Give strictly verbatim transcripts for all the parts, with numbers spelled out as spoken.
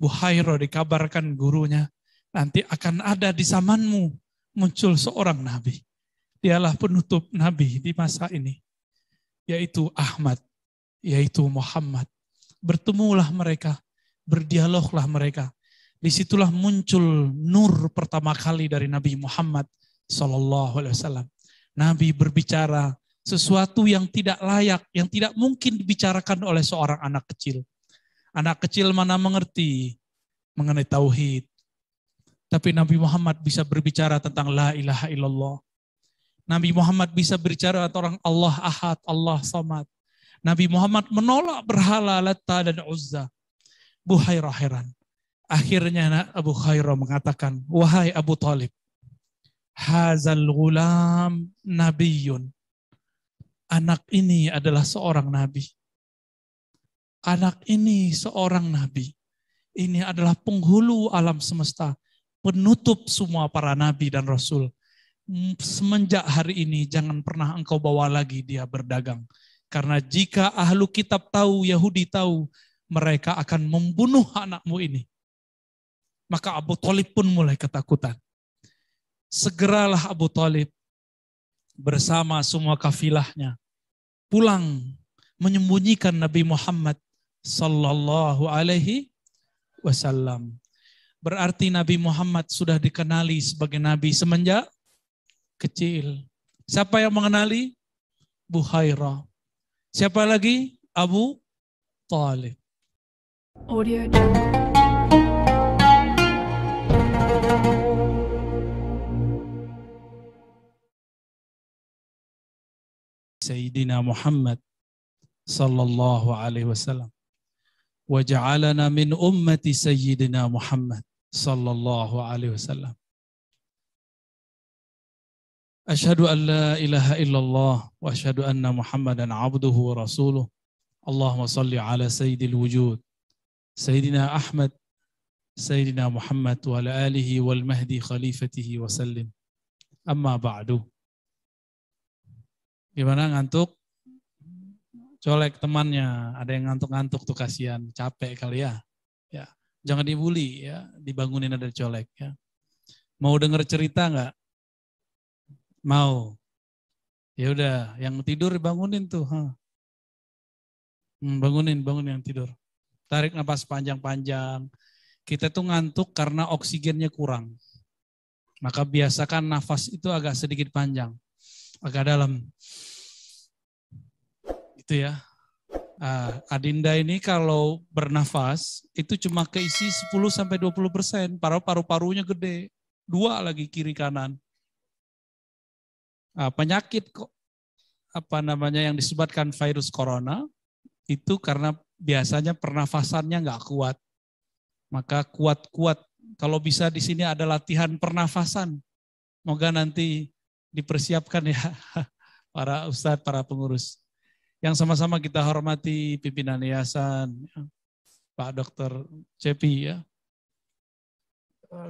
Buhairo dikabarkan gurunya, nanti akan ada di zamanmu muncul seorang nabi. Dialah penutup nabi di masa ini, yaitu Ahmad, yaitu Muhammad. Bertemulah mereka, berdialoglah mereka. Disitulah muncul nur pertama kali dari Nabi Muhammad Sallallahu Alaihi Wasallam. Nabi berbicara sesuatu yang tidak layak, yang tidak mungkin dibicarakan oleh seorang anak kecil. Anak kecil mana mengerti mengenai tauhid. Tapi Nabi Muhammad bisa berbicara tentang la ilaha illallah. Nabi Muhammad bisa berbicara tentang Allah ahad, Allah samad. Nabi Muhammad menolak berhala Latta dan Uzza. Buhairah heran. Akhirnya Abu Khairah mengatakan, wahai Abu Talib, hazal ghulam nabiyun. Anak ini adalah seorang nabi. Anak ini seorang nabi. Ini adalah penghulu alam semesta. Penutup semua para nabi dan rasul. Semenjak hari ini jangan pernah engkau bawa lagi dia berdagang. Karena jika ahlu kitab tahu, Yahudi tahu, mereka akan membunuh anakmu ini. Maka Abu Thalib pun mulai ketakutan. Segeralah Abu Thalib bersama semua kafilahnya pulang menyembunyikan Nabi Muhammad Sallallahu Alaihi Wasallam. Berarti Nabi Muhammad sudah dikenali sebagai Nabi semenjak kecil. Siapa yang mengenali? Buhairah. Siapa lagi? Abu Thalib. Audio. Sayyidina Muhammad Sallallahu Alaihi Wasallam. Wa ja'alana min ummati Sayyidina Muhammad Sallallahu Alaihi Wasallam. Ashhadu an la ilaha illallah wa ashhadu anna Muhammadan abduhu wa rasuluh. Allahumma salli ala Sayyidil Wujud Sayyidina Ahmad Sayyidina Muhammad wa ala alihi wal mahdi khalifatihi wa sallim. Amma ba'du. Gimana ngantuk? Colek temannya, ada yang ngantuk-ngantuk tuh kasihan, capek kali ya. Ya, jangan dibully ya, dibangunin ada colek ya. Mau denger cerita nggak? Mau? Ya udah, yang tidur bangunin tuh. Huh. Hmm, bangunin, bangunin yang tidur. Tarik napas panjang-panjang. Kita tuh ngantuk karena oksigennya kurang. Maka biasakan nafas itu agak sedikit panjang. Agak dalam. Itu ya. Adinda ini kalau bernafas, itu cuma keisi sepuluh sampai dua puluh persen. Paru-paru-parunya gede. Dua lagi kiri kanan. Penyakit kok, apa namanya, yang disebabkan virus corona, itu karena biasanya pernafasannya nggak kuat. Maka kuat-kuat. Kalau bisa di sini ada latihan pernafasan. Moga nanti dipersiapkan ya para ustadz, para pengurus. Yang sama-sama kita hormati pimpinan yayasan, Pak Dokter Cepi ya.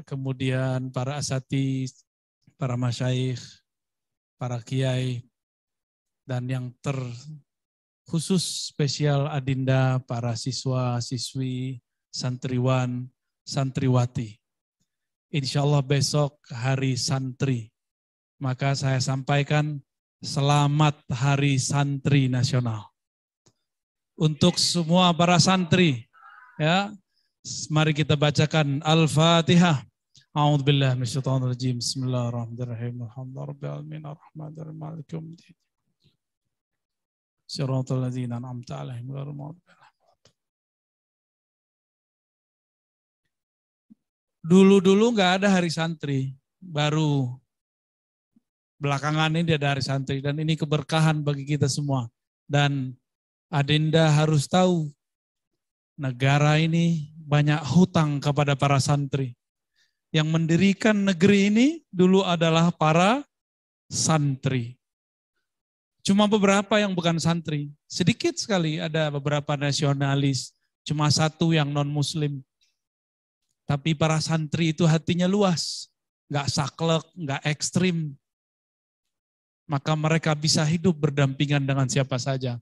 Kemudian para asatis, para masyaikh, para kiai, dan yang terkhusus spesial adinda para siswa-siswi, santriwan, santriwati. Insya Allah besok hari santri. Maka saya sampaikan selamat Hari Santri Nasional. Untuk semua para santri, ya, mari kita bacakan Al-Fatihah. A'udzubillahi minasyaitonir rajim. Bismillahirrahmanirrahim. Alhamdulillahi rabbil alamin arrahmanir rahim maliki yaumiddin. Shiratal ladzina an'amta 'alaihim ghairil maghdubi 'alaihim waladdallin. Dulu-dulu nggak ada Hari Santri, baru belakangan ini ada Hari Santri dan ini keberkahan bagi kita semua. Dan adinda harus tahu negara ini banyak hutang kepada para santri. Yang mendirikan negeri ini dulu adalah para santri. Cuma beberapa yang bukan santri. Sedikit sekali ada beberapa nasionalis, cuma satu yang non-muslim. Tapi para santri itu hatinya luas. Nggak saklek, nggak ekstrim. Maka mereka bisa hidup berdampingan dengan siapa saja.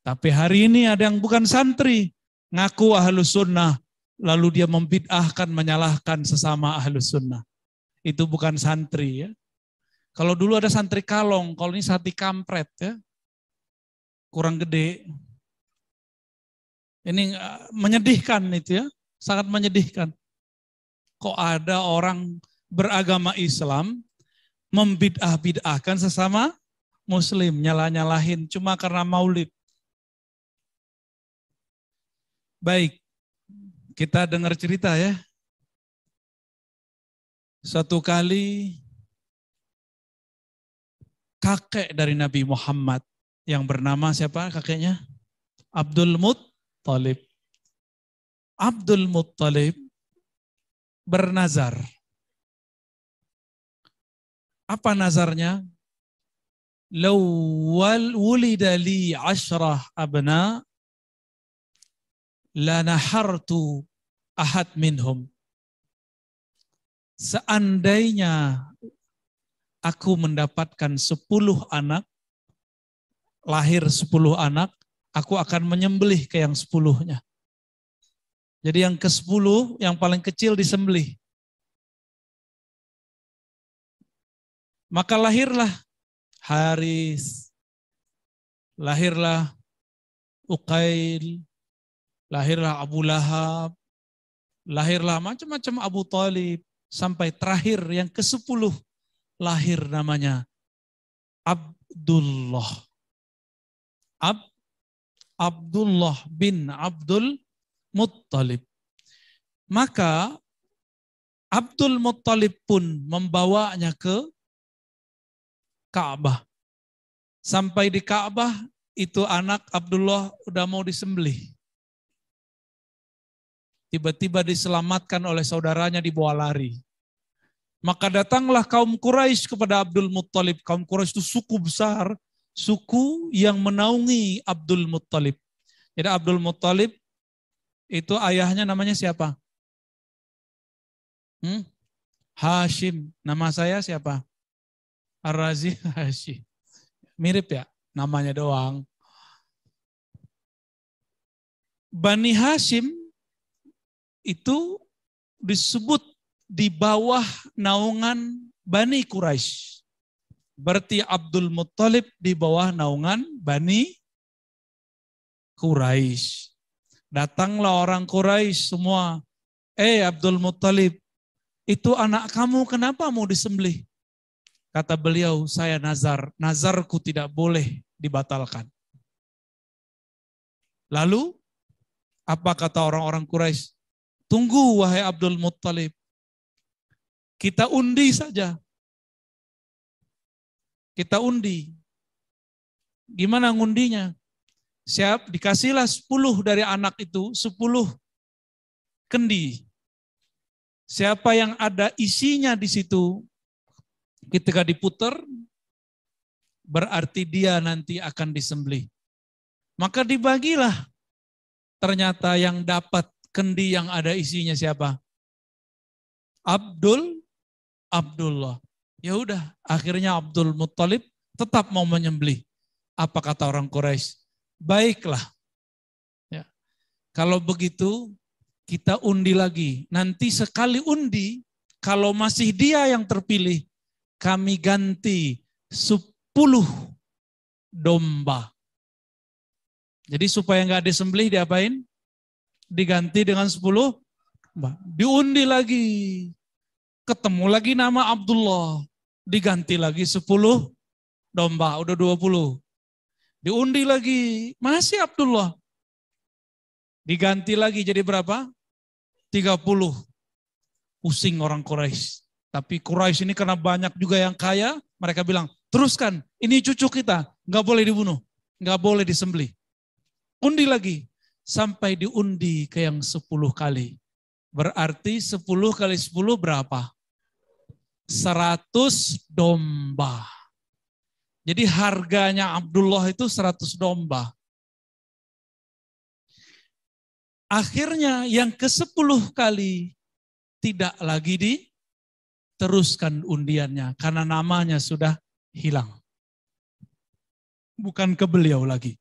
Tapi hari ini ada yang bukan santri, ngaku ahlu sunnah, lalu dia membid'ahkan, menyalahkan sesama ahlus sunnah. Itu bukan santri ya. Kalau dulu ada santri kalong, kalau ini santri kampret ya. Kurang gede. Ini menyedihkan itu ya, sangat menyedihkan. Kok ada orang beragama Islam membid'ah-bid'ahkan sesama muslim, nyalah-nyalahin cuma karena maulid. Baik, kita dengar cerita ya. Suatu kali kakek dari Nabi Muhammad yang bernama siapa kakeknya? Abdul Muttalib. Abdul Muttalib bernazar. Apa nazarnya? Law wulida li ashrah abna la nahartu ahad minhum. Seandainya aku mendapatkan sepuluh anak, lahir sepuluh anak, aku akan menyembelih ke yang sepuluhnya. Jadi yang ke sepuluh, yang paling kecil disembelih. Maka lahirlah Haris, lahirlah Uqail, lahirlah Abu Lahab, lahirlah macam-macam Abu Thalib, sampai terakhir yang ke sepuluh lahir namanya Abdullah. Ab, Abdullah bin Abdul Muttalib. Maka Abdul Muttalib pun membawanya ke Ka'bah. Sampai di Ka'bah itu anak Abdullah udah mau disembelih. Tiba-tiba diselamatkan oleh saudaranya dibawa lari. Maka datanglah kaum Quraisy kepada Abdul Muttalib. Kaum Quraisy itu suku besar, suku yang menaungi Abdul Muttalib. Jadi Abdul Muttalib itu ayahnya namanya siapa? Hmm? Hashim. Nama saya siapa? Ar-Razi Hashim. Mirip ya, namanya doang. Bani Hashim itu disebut di bawah naungan Bani Quraisy. Berarti Abdul Muttalib di bawah naungan Bani Quraisy. Datanglah orang Quraisy semua. Eh Abdul Muttalib, itu anak kamu kenapa mau disembelih? Kata beliau, saya nazar, nazarku tidak boleh dibatalkan. Lalu, apa kata orang-orang Quraisy? Tunggu wahai Abdul Muttalib, kita undi saja. Kita undi. Gimana ngundinya? Siap, dikasihlah sepuluh dari anak itu, sepuluh kendi. Siapa yang ada isinya di situ, ketika diputar, berarti dia nanti akan disembelih. Maka dibagilah. Ternyata yang dapat kendi yang ada isinya siapa? Abdul, Abdullah. Ya udah, akhirnya Abdul Muttalib tetap mau menyembelih. Apa kata orang Quraisy? Baiklah. Ya. Kalau begitu kita undi lagi. Nanti sekali undi, kalau masih dia yang terpilih, kami ganti sepuluh domba. Jadi supaya nggak disembelih diapain? Diganti dengan sepuluh domba. Diundi lagi. Ketemu lagi nama Abdullah. Diganti lagi sepuluh domba. Udah dua puluh. Diundi lagi. Masih Abdullah. Diganti lagi jadi berapa? tiga puluh. Pusing orang Quraisy. Tapi Quraisy ini karena banyak juga yang kaya, mereka bilang, teruskan, ini cucu kita, nggak boleh dibunuh, nggak boleh disembelih. Undi lagi, sampai diundi ke yang sepuluh kali. Berarti sepuluh kali sepuluh berapa? Seratus domba. Jadi harganya Abdullah itu seratus domba. Akhirnya yang ke sepuluh kali tidak lagi di teruskan undiannya, karena namanya sudah hilang. Bukan ke beliau lagi.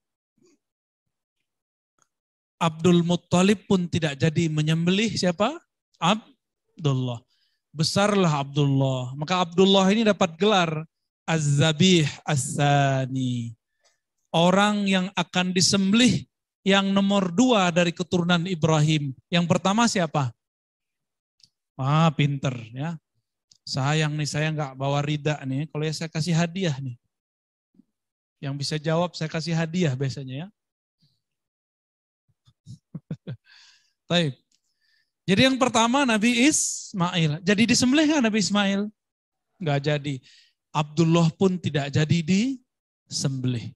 Abdul Muttalib pun tidak jadi menyembelih siapa? Abdullah. Besarlah Abdullah. Maka Abdullah ini dapat gelar Az-Zabih As-Sani. Orang yang akan disembelih yang nomor dua dari keturunan Ibrahim. Yang pertama siapa? Ah, pinter ya. Sayang nih, saya nggak bawa rida nih. Kalau ya saya kasih hadiah nih. Yang bisa jawab saya kasih hadiah biasanya ya. Baik. Jadi yang pertama Nabi Ismail. Jadi disembelih kan Nabi Ismail? Enggak jadi. Abdullah pun tidak jadi disembelih.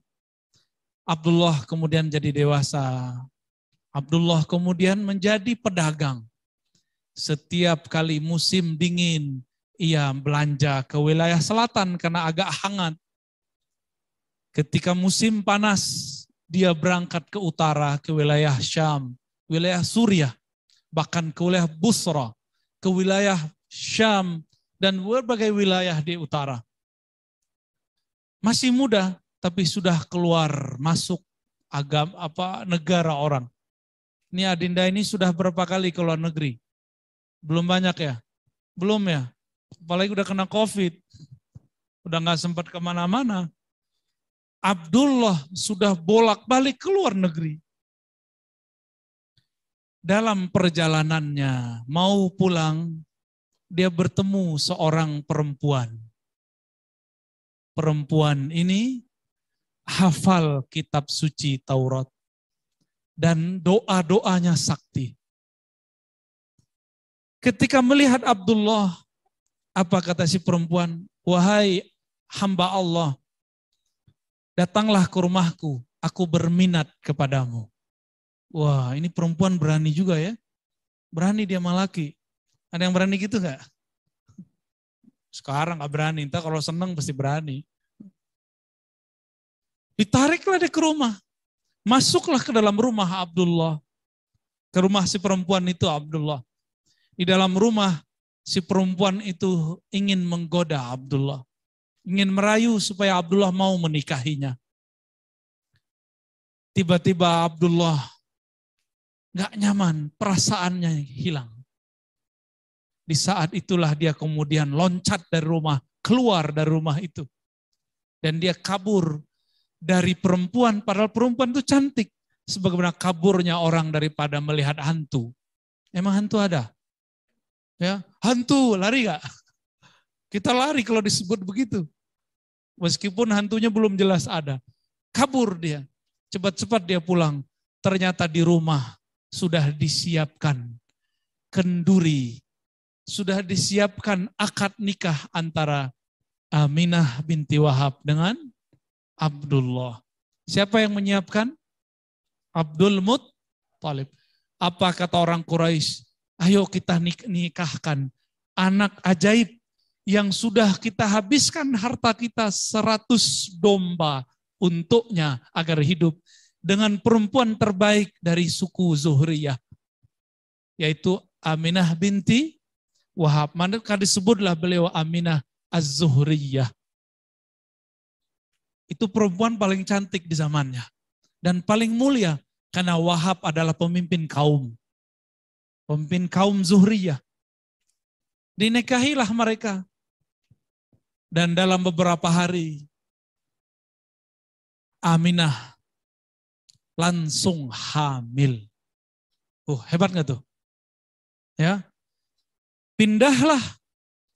Abdullah kemudian jadi dewasa. Abdullah kemudian menjadi pedagang. Setiap kali musim dingin, ia belanja ke wilayah selatan karena agak hangat. Ketika musim panas, dia berangkat ke utara, ke wilayah Syam, wilayah Suriah, bahkan ke wilayah Busra, ke wilayah Syam, dan berbagai wilayah di utara. Masih muda, tapi sudah keluar, masuk agama apa negara orang. Ini Adinda ini sudah berapa kali ke luar negeri? Belum banyak ya? Belum ya? Apalagi udah kena COVID, udah nggak sempat kemana-mana. Abdullah sudah bolak-balik ke luar negeri. Dalam perjalanannya mau pulang, dia bertemu seorang perempuan. Perempuan ini hafal kitab suci Taurat dan doa-doanya sakti. Ketika melihat Abdullah, apa kata si perempuan? Wahai hamba Allah, datanglah ke rumahku, aku berminat kepadamu. Wah, ini perempuan berani juga ya. Berani dia malaki. Ada yang berani gitu gak? Sekarang gak berani, entah kalau seneng pasti berani. Ditariklah dia ke rumah. Masuklah ke dalam rumah Abdullah. Ke rumah si perempuan itu Abdullah. Di dalam rumah si perempuan itu ingin menggoda Abdullah. Ingin merayu supaya Abdullah mau menikahinya. Tiba-tiba Abdullah gak nyaman, perasaannya hilang. Di saat itulah dia kemudian loncat dari rumah, keluar dari rumah itu. Dan dia kabur dari perempuan, padahal perempuan itu cantik. Sebagaimana kaburnya orang daripada melihat hantu. Emang hantu ada? Ya, hantu, lari gak? Kita lari kalau disebut begitu. Meskipun hantunya belum jelas ada. Kabur dia, cepat-cepat dia pulang. Ternyata di rumah sudah disiapkan kenduri, sudah disiapkan akad nikah antara Aminah binti Wahab dengan Abdullah. Siapa yang menyiapkan? Abdul Muttalib. Apa kata orang Quraisy? Ayo kita nikahkan anak ajaib yang sudah kita habiskan harta kita seratus domba untuknya agar hidup. Dengan perempuan terbaik dari suku Zuhriyah, yaitu Aminah binti Wahab. Maka disebutlah beliau Aminah Az-Zuhriyah. Itu perempuan paling cantik di zamannya. Dan paling mulia, karena Wahab adalah pemimpin kaum. Pemimpin kaum Zuhriyah. Dinikahilah mereka. Dan dalam beberapa hari, Aminah langsung hamil. Oh, hebat gak tuh? Ya. Pindahlah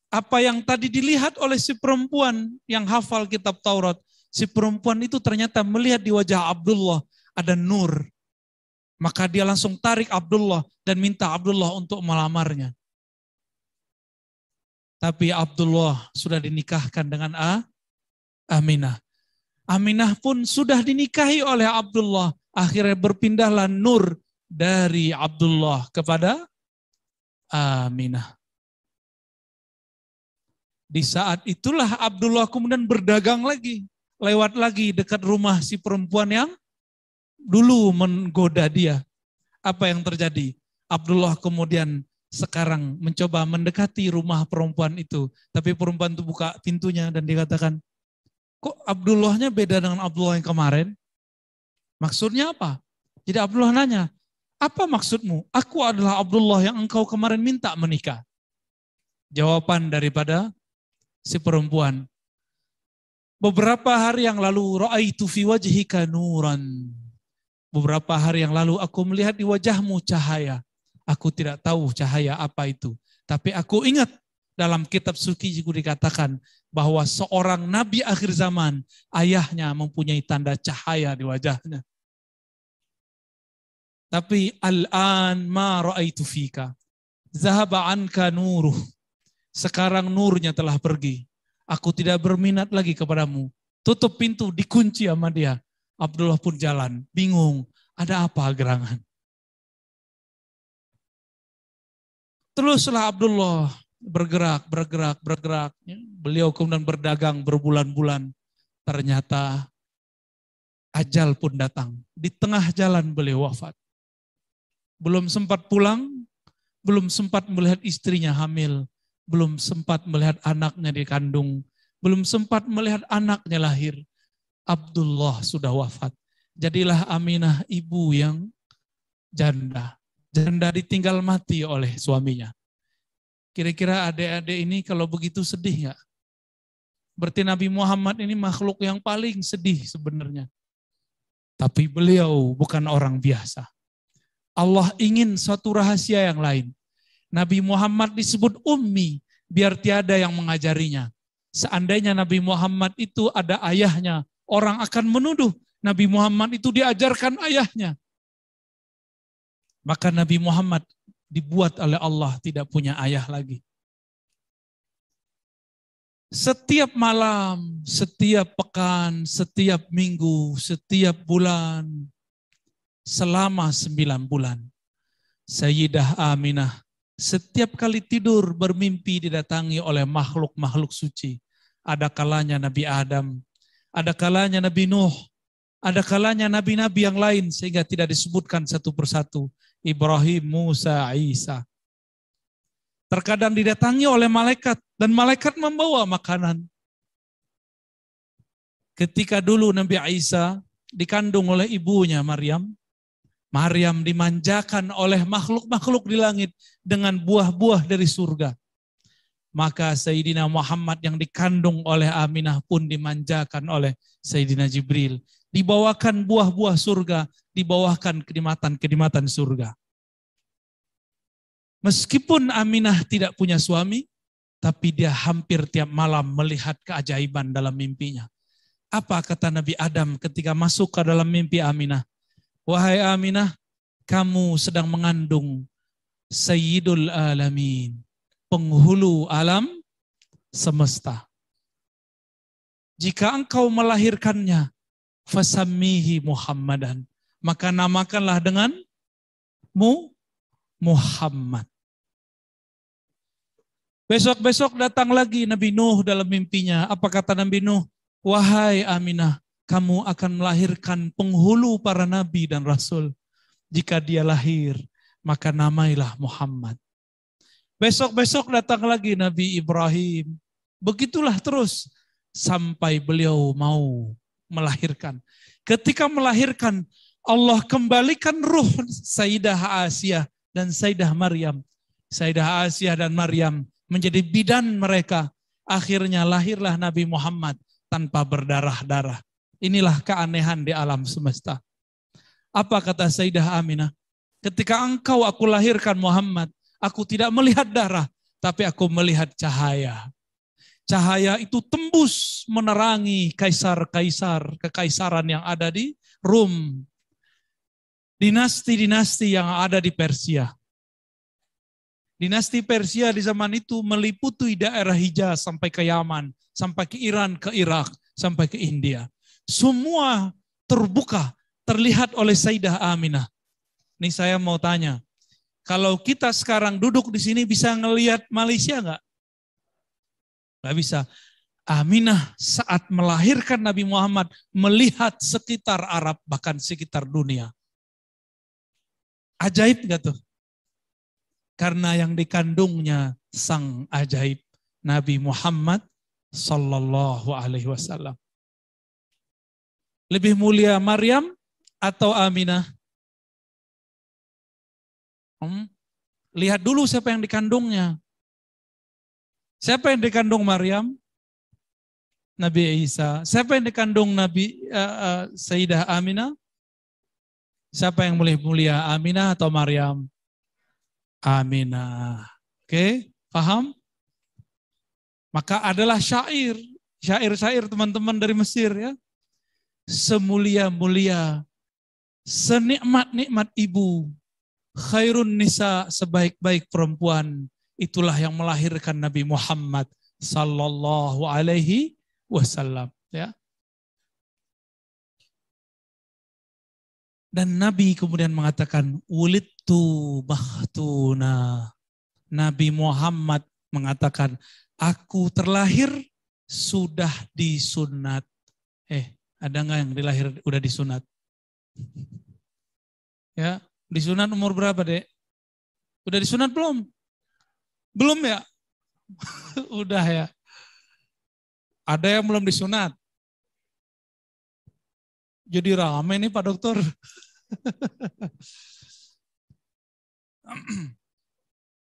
apa yang tadi dilihat oleh si perempuan yang hafal kitab Taurat. Si perempuan itu ternyata melihat di wajah Abdullah ada nur. Maka dia langsung tarik Abdullah dan minta Abdullah untuk melamarnya. Tapi Abdullah sudah dinikahkan dengan A, Aminah. Aminah pun sudah dinikahi oleh Abdullah. Akhirnya berpindahlah nur dari Abdullah kepada Aminah. Di saat itulah Abdullah kemudian berdagang lagi. Lewat lagi dekat rumah si perempuan yang dulu menggoda dia. Apa yang terjadi? Abdullah kemudian sekarang mencoba mendekati rumah perempuan itu. Tapi perempuan itu buka pintunya dan dikatakan, kok Abdullahnya beda dengan Abdullah yang kemarin? Maksudnya apa? Jadi Abdullah nanya, Apa maksudmu? Aku adalah Abdullah yang engkau kemarin minta menikah. Jawaban daripada si perempuan. Beberapa hari yang lalu, ra'aitu fi wajhika nuran. Beberapa hari yang lalu aku melihat di wajahmu cahaya. Aku tidak tahu cahaya apa itu. Tapi aku ingat dalam kitab suciku dikatakan bahwa seorang nabi akhir zaman, ayahnya mempunyai tanda cahaya di wajahnya. Tapi al-an ma ra'aitu fika. Zahaba anka nuruh. Sekarang nurnya telah pergi. Aku tidak berminat lagi kepadamu. Tutup pintu, dikunci sama dia. Abdullah pun jalan, bingung. Ada apa gerangan? Teruslah Abdullah bergerak, bergerak, bergerak. Beliau kemudian berdagang berbulan-bulan. Ternyata ajal pun datang. Di tengah jalan beliau wafat. Belum sempat pulang, belum sempat melihat istrinya hamil, belum sempat melihat anaknya dikandung, belum sempat melihat anaknya lahir. Abdullah sudah wafat. Jadilah Aminah ibu yang janda. Janda ditinggal mati oleh suaminya. Kira-kira adik-adik ini kalau begitu sedih nggak? Berarti Nabi Muhammad ini makhluk yang paling sedih sebenarnya. Tapi beliau bukan orang biasa. Allah ingin suatu rahasia yang lain. Nabi Muhammad disebut ummi, biar tiada yang mengajarinya. Seandainya Nabi Muhammad itu ada ayahnya, orang akan menuduh Nabi Muhammad itu diajarkan ayahnya. Maka Nabi Muhammad dibuat oleh Allah tidak punya ayah lagi. Setiap malam, setiap pekan, setiap minggu, setiap bulan, selama sembilan bulan, Sayyidah Aminah setiap kali tidur bermimpi didatangi oleh makhluk-makhluk suci. Ada kalanya Nabi Adam, ada kalanya Nabi Nuh, ada kalanya nabi-nabi yang lain sehingga tidak disebutkan satu persatu. Ibrahim, Musa, Isa. Terkadang didatangi oleh malaikat dan malaikat membawa makanan. Ketika dulu Nabi Isa dikandung oleh ibunya Maryam, Maryam dimanjakan oleh makhluk-makhluk di langit dengan buah-buah dari surga. Maka Sayyidina Muhammad yang dikandung oleh Aminah pun dimanjakan oleh Sayyidina Jibril. Dibawakan buah-buah surga, dibawakan kenikmatan-kenikmatan surga. Meskipun Aminah tidak punya suami, tapi dia hampir tiap malam melihat keajaiban dalam mimpinya. Apa kata Nabi Adam ketika masuk ke dalam mimpi Aminah? Wahai Aminah, kamu sedang mengandung Sayyidul Alamin, penghulu alam semesta. Jika engkau melahirkannya, fasammihi Muhammadan, maka namakanlah dengan mu Muhammad. Besok-besok datang lagi Nabi Nuh dalam mimpinya. Apa kata Nabi Nuh? Wahai Aminah, kamu akan melahirkan penghulu para nabi dan rasul. Jika dia lahir, maka namailah Muhammad. Besok-besok datang lagi Nabi Ibrahim. Begitulah terus sampai beliau mau melahirkan. Ketika melahirkan, Allah kembalikan ruh Sayyidah Asiyah dan Sayyidah Maryam. Sayyidah Asiyah dan Maryam menjadi bidan mereka. Akhirnya lahirlah Nabi Muhammad tanpa berdarah-darah. Inilah keanehan di alam semesta. Apa kata Sayyidah Aminah? Ketika engkau aku lahirkan Muhammad, aku tidak melihat darah, tapi aku melihat cahaya. Cahaya itu tembus menerangi kaisar-kaisar, kekaisaran yang ada di Rum. Dinasti-dinasti yang ada di Persia. Dinasti Persia di zaman itu meliputi daerah Hijaz sampai ke Yaman, sampai ke Iran, ke Irak, sampai ke India. Semua terbuka, terlihat oleh Sayyidah Aminah. Ini saya mau tanya, kalau kita sekarang duduk di sini bisa ngelihat Malaysia nggak? Nggak bisa. Aminah saat melahirkan Nabi Muhammad melihat sekitar Arab, bahkan sekitar dunia. Ajaib nggak tuh? Karena yang dikandungnya sang ajaib, Nabi Muhammad Sallallahu Alaihi Wasallam. Lebih mulia Maryam atau Aminah? Hmm? Lihat dulu siapa yang dikandungnya. Siapa yang dikandung Maryam? Nabi Isa. Siapa yang dikandung Nabi uh, uh, Sayyidah Aminah? Siapa yang mulia-mulia, Aminah atau Maryam? Aminah. Oke, okay? Paham? Maka adalah syair, syair-syair teman-teman dari Mesir ya. Semulia-mulia, senikmat-nikmat ibu, khairun nisa, sebaik-baik perempuan, itulah yang melahirkan Nabi Muhammad sallallahu alaihi wasallam ya. Dan Nabi kemudian mengatakan wulidtu bakhtuna. Nabi Muhammad mengatakan aku terlahir sudah disunat. Eh, ada nggak yang dilahir udah disunat? Ya, disunat umur berapa, Dek? Udah disunat belum? Belum ya? Udah ya. Ada yang belum disunat? Jadi rame nih Pak Dokter.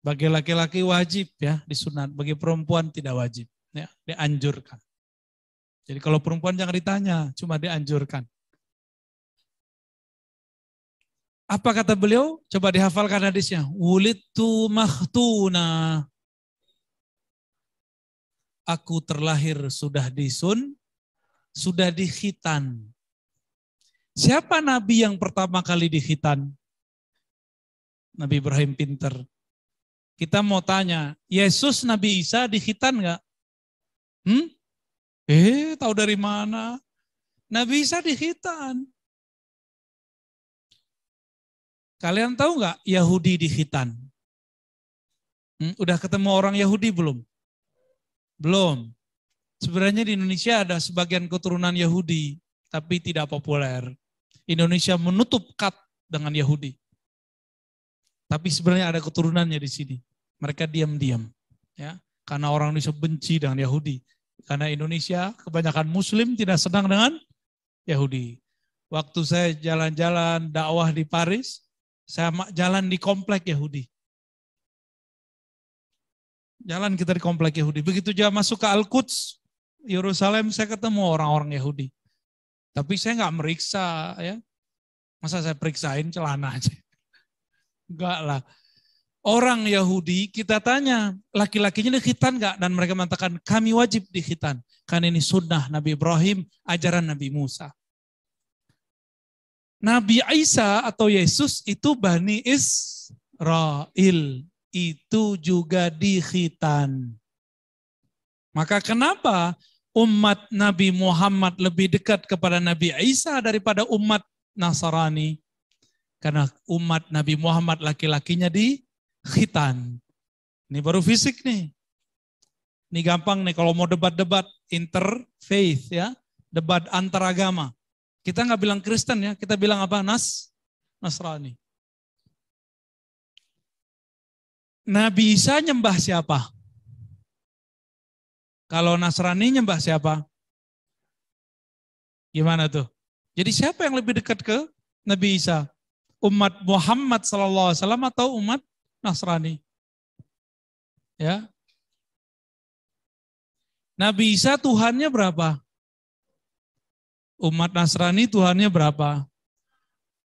Bagi laki-laki wajib ya disunat, bagi perempuan tidak wajib ya, dianjurkan. Jadi kalau perempuan jangan ditanya, cuma dianjurkan. Apa kata beliau? Coba dihafalkan hadisnya. Wulidtu makhtuna. Aku terlahir sudah disun, sudah dikhitan. Siapa Nabi yang pertama kali dikhitan? Nabi Ibrahim pinter. Kita mau tanya, Yesus Nabi Isa dikhitan nggak? Hmm? Eh, tahu dari mana? Nabi Isa dikhitan. Kalian tahu nggak Yahudi dikhitan? Hmm? Udah ketemu orang Yahudi belum? Belum. Sebenarnya di Indonesia ada sebagian keturunan Yahudi, tapi tidak populer. Indonesia menutup kat dengan Yahudi. Tapi sebenarnya ada keturunannya di sini. Mereka diam-diam. Ya, karena orang Indonesia benci dengan Yahudi. Karena Indonesia kebanyakan Muslim tidak senang dengan Yahudi. Waktu saya jalan-jalan dakwah di Paris, saya jalan di komplek Yahudi. Jalan kita di komplek Yahudi. Begitu juga masuk ke Al-Quds, Yerusalem, saya ketemu orang-orang Yahudi. Tapi saya nggak meriksa, ya. Masa saya periksain celana aja? Enggak lah. Orang Yahudi kita tanya, laki-lakinya dikhitan enggak? Dan mereka mengatakan, kami wajib dikhitan. Karena ini sunnah Nabi Ibrahim, ajaran Nabi Musa. Nabi Isa atau Yesus itu Bani Israil. Itu juga dikhitan. Maka kenapa umat Nabi Muhammad lebih dekat kepada Nabi Isa daripada umat Nasrani? Karena umat Nabi Muhammad laki-lakinya di khitan. Ini baru fisik nih. Ini gampang nih kalau mau debat-debat interfaith ya. Debat antaragama. Kita nggak bilang Kristen ya. Kita bilang apa? Nas? Nasrani. Nabi Isa nyembah siapa? Kalau Nasrani nyembah siapa? Gimana tuh? Jadi siapa yang lebih dekat ke Nabi Isa? Umat Muhammad sallallahu alaihi wasallam atau umat Nasrani? Ya. Nabi Isa Tuhannya berapa? Umat Nasrani Tuhannya berapa?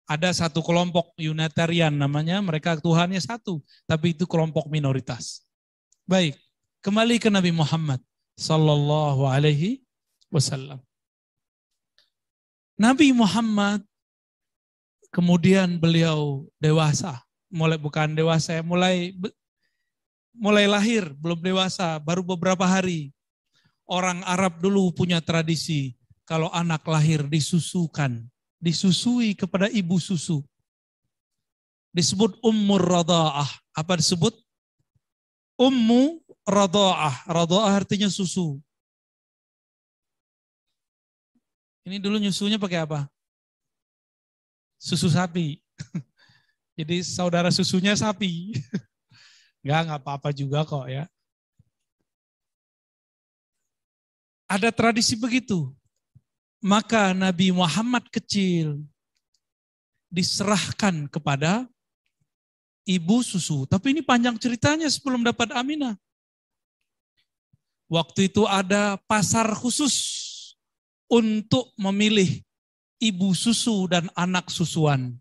Ada satu kelompok Unitarian namanya, mereka Tuhannya satu, tapi itu kelompok minoritas. Baik, kembali ke Nabi Muhammad sallallahu alaihi wasallam. Nabi Muhammad kemudian beliau dewasa, mulai bukan dewasa, mulai mulai lahir, belum dewasa, baru beberapa hari. Orang Arab dulu punya tradisi, kalau anak lahir disusukan, disusui kepada ibu susu. Disebut ummur radha'ah. Apa disebut? Ummu radha'ah. Radha'ah artinya susu. Ini dulu nyusunya pakai apa? Susu sapi. Jadi saudara susunya sapi. Enggak, enggak apa-apa juga kok ya. Ada tradisi begitu. Maka Nabi Muhammad kecil diserahkan kepada ibu susu. Tapi ini panjang ceritanya sebelum dapat Aminah. Waktu itu ada pasar khusus untuk memilih ibu susu dan anak susuan.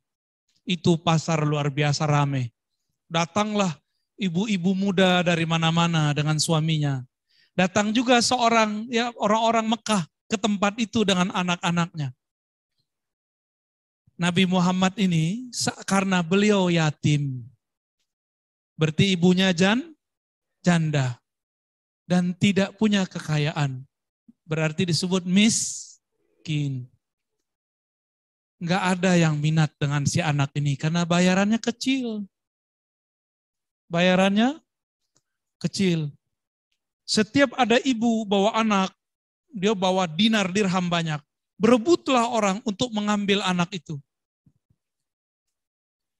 Itu pasar luar biasa rame. Datanglah ibu-ibu muda dari mana-mana dengan suaminya. Datang juga seorang ya orang-orang Mekah ke tempat itu dengan anak-anaknya. Nabi Muhammad ini karena beliau yatim. Berarti ibunya jan, janda. Dan tidak punya kekayaan. Berarti disebut miskin. Nggak ada yang minat dengan si anak ini. Karena bayarannya kecil. Bayarannya kecil. Setiap ada ibu bawa anak, dia bawa dinar dirham banyak. Berebutlah orang untuk mengambil anak itu.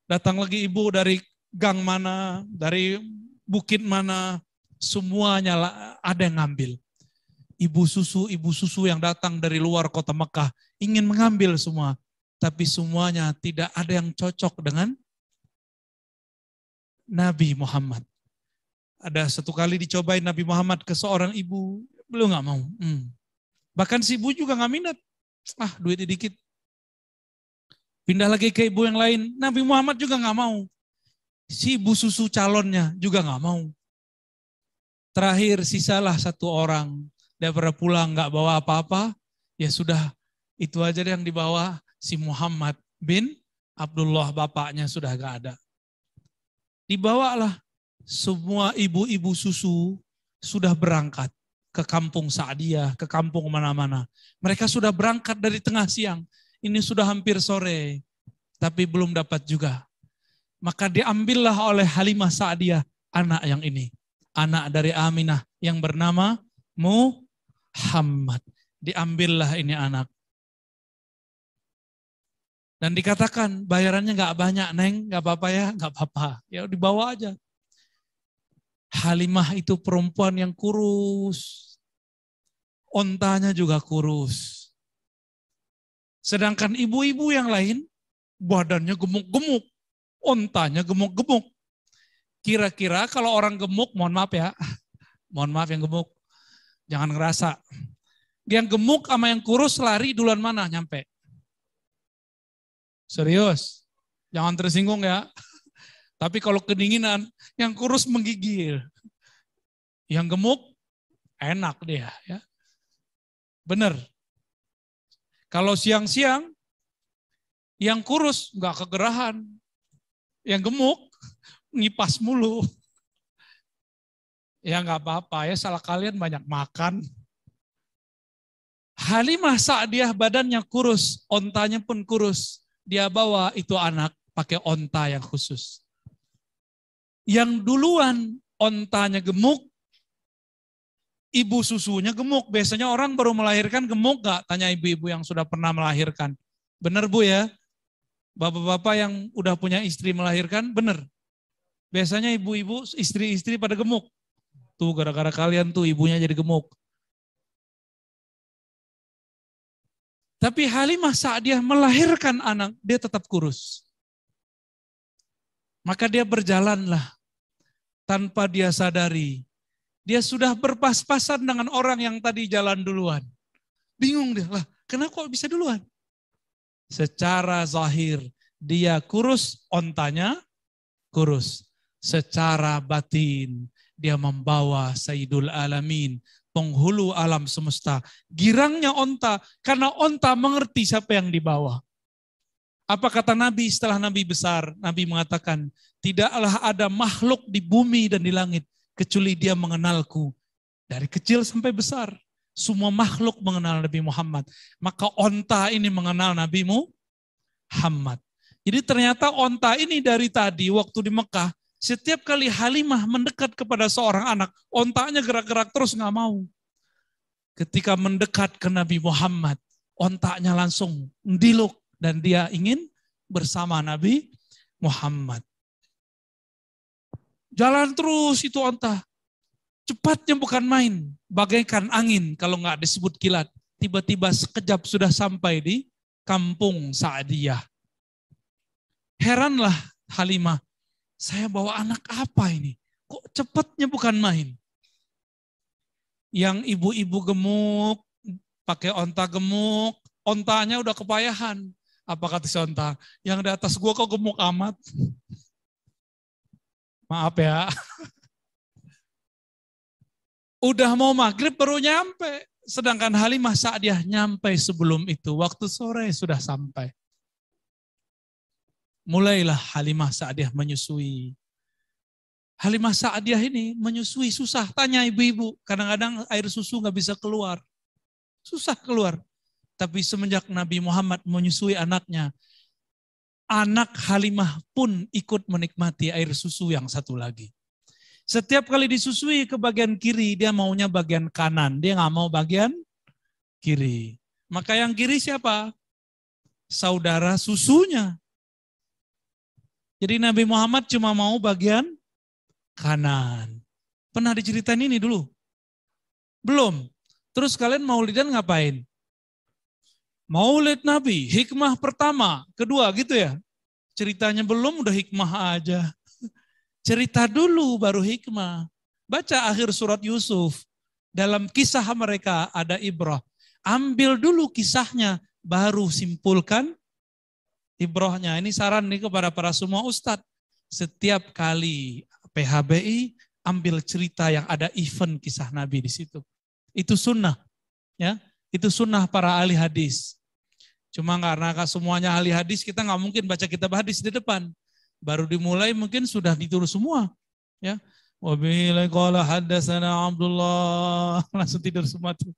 Datang lagi ibu dari gang mana, dari bukit mana. Semuanya ada yang ngambil. Ibu susu, ibu susu yang datang dari luar kota Mekah ingin mengambil semua. Tapi semuanya tidak ada yang cocok dengan Nabi Muhammad. Ada satu kali dicobain Nabi Muhammad ke seorang ibu, beliau nggak mau. Hmm. Bahkan si ibu juga nggak minat. Ah, duitnya dikit. Pindah lagi ke ibu yang lain, Nabi Muhammad juga nggak mau. Si ibu susu calonnya juga nggak mau. Terakhir sisalah satu orang, dia pernah pulang nggak bawa apa-apa, ya sudah itu aja yang dibawa si Muhammad bin Abdullah, bapaknya sudah nggak ada. Dibawalah semua ibu-ibu susu sudah berangkat ke kampung Sa'diyah, ke kampung mana-mana. Mereka sudah berangkat dari tengah siang, ini sudah hampir sore, tapi belum dapat juga. Maka diambillah oleh Halimah Sa'diyah anak yang ini. Anak dari Aminah yang bernama Muhammad. Diambillah ini anak. Dan dikatakan bayarannya gak banyak, Neng. Gak apa-apa ya, gak apa-apa. Ya dibawa aja. Halimah itu perempuan yang kurus. Ontanya juga kurus. Sedangkan ibu-ibu yang lain badannya gemuk-gemuk. Ontanya gemuk-gemuk. Kira-kira kalau orang gemuk, mohon maaf ya, mohon maaf yang gemuk, jangan ngerasa. Yang gemuk sama yang kurus lari duluan mana nyampe? Serius, jangan tersinggung ya. Tapi kalau kedinginan, yang kurus menggigil. Yang gemuk, enak dia. Ya. Bener. Kalau siang-siang, yang kurus nggak kegerahan. Yang gemuk, ngipas mulu. Ya nggak apa-apa ya, salah kalian banyak makan. Halimah Sa'diyah badannya kurus, ontanya pun kurus. Dia bawa itu anak pakai onta yang khusus. Yang duluan ontanya gemuk, ibu susunya gemuk. Biasanya orang baru melahirkan gemuk nggak? Tanya ibu-ibu yang sudah pernah melahirkan. Bener Bu ya? Bapak-bapak yang udah punya istri melahirkan, bener. Biasanya ibu-ibu, istri-istri pada gemuk. Tuh gara-gara kalian tuh ibunya jadi gemuk. Tapi Halimah saat dia melahirkan anak, dia tetap kurus. Maka dia berjalanlah tanpa dia sadari. Dia sudah berpas-pasan dengan orang yang tadi jalan duluan. Bingung dia, lah kenapa kok bisa duluan? Secara zahir, dia kurus, ontanya kurus. Secara batin, dia membawa Sayyidul Alamin, penghulu alam semesta. Girangnya onta, karena onta mengerti siapa yang dibawa. Apa kata Nabi setelah Nabi besar? Nabi mengatakan, tidaklah ada makhluk di bumi dan di langit, kecuali dia mengenalku. Dari kecil sampai besar, semua makhluk mengenal Nabi Muhammad. Maka onta ini mengenal Nabi Muhammad. Jadi ternyata onta ini dari tadi, waktu di Mekah, setiap kali Halimah mendekat kepada seorang anak, ontanya gerak-gerak terus nggak mau. Ketika mendekat ke Nabi Muhammad, ontanya langsung ndiluk dan dia ingin bersama Nabi Muhammad. Jalan terus itu onta, cepatnya bukan main, bagaikan angin kalau nggak disebut kilat. Tiba-tiba sekejap sudah sampai di kampung Sa'diyah. Heranlah Halimah. saya bawa anak apa ini? Kok cepatnya bukan main? Yang ibu-ibu gemuk, pakai onta gemuk, ontanya udah kepayahan. Apa kata si onta? Yang di atas gua kok gemuk amat? Maaf ya. Udah mau maghrib baru nyampe. Sedangkan Halimah Sa'diyah nyampe sebelum itu. Waktu sore sudah sampai. Mulailah Halimah Sa'diyah menyusui. Halimah Sa'diyah ini menyusui susah. Tanya ibu-ibu. Kadang-kadang air susu nggak bisa keluar. Susah keluar. Tapi semenjak Nabi Muhammad menyusui anaknya, anak Halimah pun ikut menikmati air susu yang satu lagi. Setiap kali disusui ke bagian kiri, dia maunya bagian kanan. Dia nggak mau bagian kiri. Maka yang kiri siapa? Saudara susunya. Jadi Nabi Muhammad cuma mau bagian kanan. Pernah diceritain ini dulu? Belum. Terus kalian maulidan ngapain? Maulid Nabi, hikmah pertama, kedua gitu ya. Ceritanya belum udah hikmah aja. Cerita dulu baru hikmah. Baca akhir surat Yusuf. Dalam kisah mereka ada ibrah. Ambil dulu kisahnya baru simpulkan ibrahnya. Ini saran nih kepada para semua ustadz. Setiap kali P H B I ambil cerita yang ada event kisah Nabi di situ. Itu sunnah, ya. Itu sunnah para ahli hadis. Cuma karena semuanya ahli hadis, kita nggak mungkin baca kitab hadis di depan. Baru dimulai mungkin sudah ditulis semua. Ya. Wabillahi qala haddatsana Abdullah. Langsung tidur semua tuh.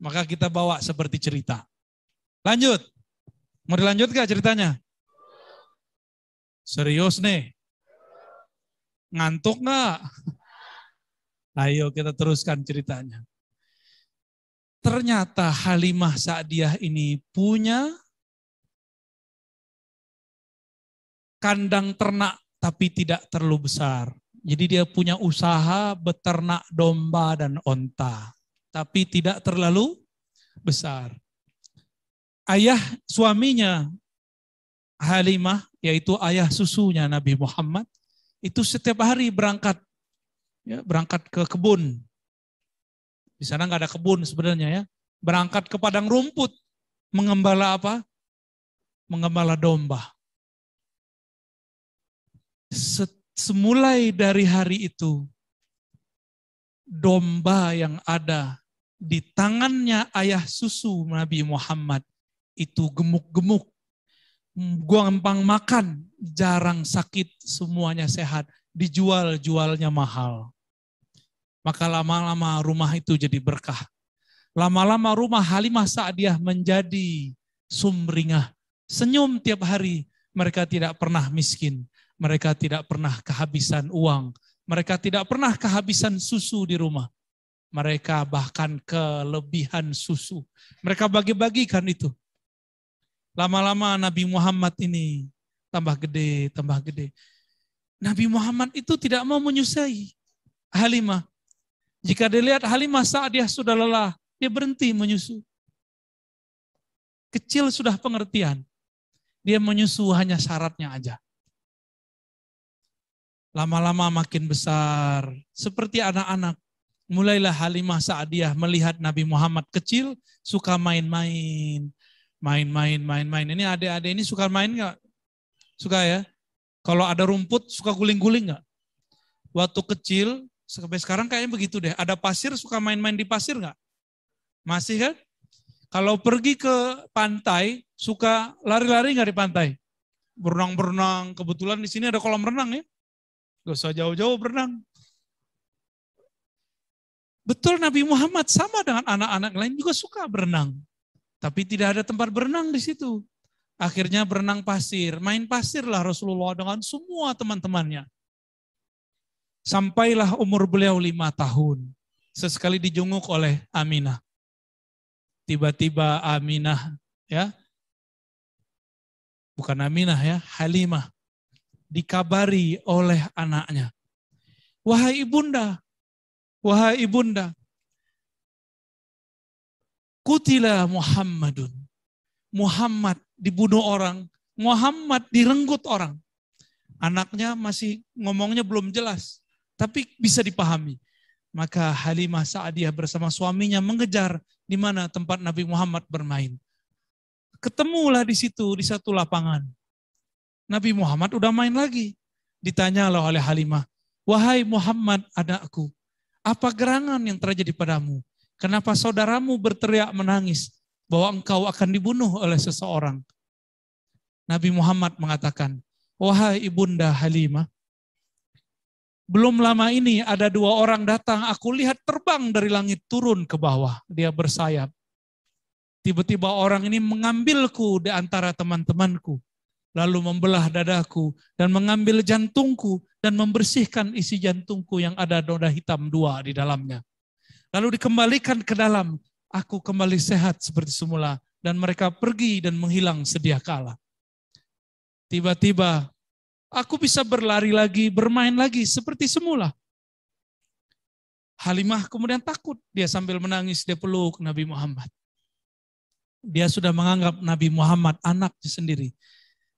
Maka kita bawa seperti cerita. Lanjut. Mau dilanjut gak ceritanya? Serius nih. Ngantuk gak? Ayo kita teruskan ceritanya. Ternyata Halimah Sa'diyah ini punya kandang ternak tapi tidak terlalu besar. Jadi dia punya usaha beternak domba dan onta. Tapi tidak terlalu besar. Ayah suaminya Halimah, yaitu ayah susunya Nabi Muhammad, itu setiap hari berangkat. Ya, berangkat ke kebun. Di sana nggak ada kebun sebenarnya ya. Berangkat ke padang rumput. Mengembala apa? Mengembala domba. Semulai dari hari itu, domba yang ada di tangannya ayah susu Nabi Muhammad itu gemuk-gemuk. Gampang makan, jarang sakit, semuanya sehat. Dijual-jualnya mahal. Maka lama-lama rumah itu jadi berkah. Lama-lama rumah Halimah Sa'diyah menjadi sumringah. Senyum tiap hari. Mereka tidak pernah miskin. Mereka tidak pernah kehabisan uang. Mereka tidak pernah kehabisan susu di rumah. Mereka bahkan kelebihan susu. Mereka bagi-bagikan itu. Lama-lama Nabi Muhammad ini tambah gede, tambah gede. Nabi Muhammad itu tidak mau menyusui Halimah. Jika dilihat Halimah Sa'diyah sudah lelah, dia berhenti menyusu. Kecil sudah pengertian. Dia menyusu hanya syaratnya aja. Lama-lama makin besar. Seperti anak-anak. Mulailah Halimah Sa'diyah melihat Nabi Muhammad kecil, suka main-main. Main-main, main-main. Ini adik-adik ini suka main gak? Suka ya? Kalau ada rumput, suka guling-guling gak? Waktu kecil, sampai sekarang kayaknya begitu deh. Ada pasir, suka main-main di pasir nggak? Masih kan? Kalau pergi ke pantai, suka lari-lari nggak di pantai? Berenang-berenang. Kebetulan di sini ada kolam renang ya. Gak usah jauh-jauh berenang. Betul Nabi Muhammad sama dengan anak-anak lain juga suka berenang. Tapi tidak ada tempat berenang di situ. Akhirnya berenang pasir. Main pasirlah Rasulullah dengan semua teman-temannya. Sampailah umur beliau lima tahun. Sesekali dijenguk oleh Aminah. Tiba-tiba Aminah, ya, bukan Aminah ya, Halimah, dikabari oleh anaknya. Wahai ibunda, wahai ibunda, kutila Muhammadun. Muhammad dibunuh orang, Muhammad direnggut orang. Anaknya masih ngomongnya belum jelas, tapi bisa dipahami. Maka Halimah Sa'diyah bersama suaminya mengejar di mana tempat Nabi Muhammad bermain. Ketemulah di situ, di satu lapangan. Nabi Muhammad udah main lagi. Ditanyalah oleh Halimah, "Wahai Muhammad anakku, apa gerangan yang terjadi padamu? Kenapa saudaramu berteriak menangis bahwa engkau akan dibunuh oleh seseorang?" Nabi Muhammad mengatakan, "Wahai Ibunda Halimah, belum lama ini ada dua orang datang, aku lihat terbang dari langit turun ke bawah. Dia bersayap. Tiba-tiba orang ini mengambilku di antara teman-temanku, lalu membelah dadaku dan mengambil jantungku dan membersihkan isi jantungku yang ada noda hitam dua di dalamnya. Lalu dikembalikan ke dalam, aku kembali sehat seperti semula dan mereka pergi dan menghilang sedia kala. Tiba-tiba aku bisa berlari lagi, bermain lagi seperti semula." Halimah kemudian takut. Dia sambil menangis, dia peluk Nabi Muhammad. Dia sudah menganggap Nabi Muhammad anaknya sendiri.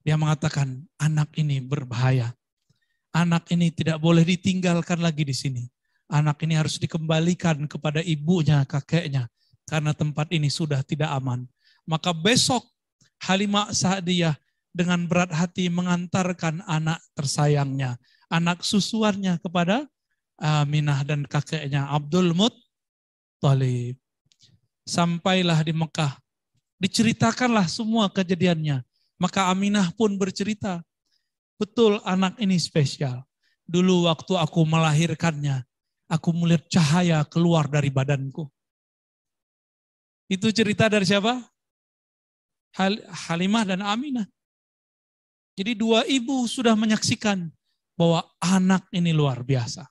Dia mengatakan, anak ini berbahaya. Anak ini tidak boleh ditinggalkan lagi di sini. Anak ini harus dikembalikan kepada ibunya, kakeknya. Karena tempat ini sudah tidak aman. Maka besok Halimah Sa'diyah dengan berat hati mengantarkan anak tersayangnya, anak susuannya kepada Aminah dan kakeknya Abdul Muttalib. Sampailah di Mekah, diceritakanlah semua kejadiannya. Maka Aminah pun bercerita, "Betul anak ini spesial. Dulu waktu aku melahirkannya, aku melihat cahaya keluar dari badanku." Itu cerita dari siapa? Hal- Halimah dan Aminah. Jadi dua ibu sudah menyaksikan bahwa anak ini luar biasa.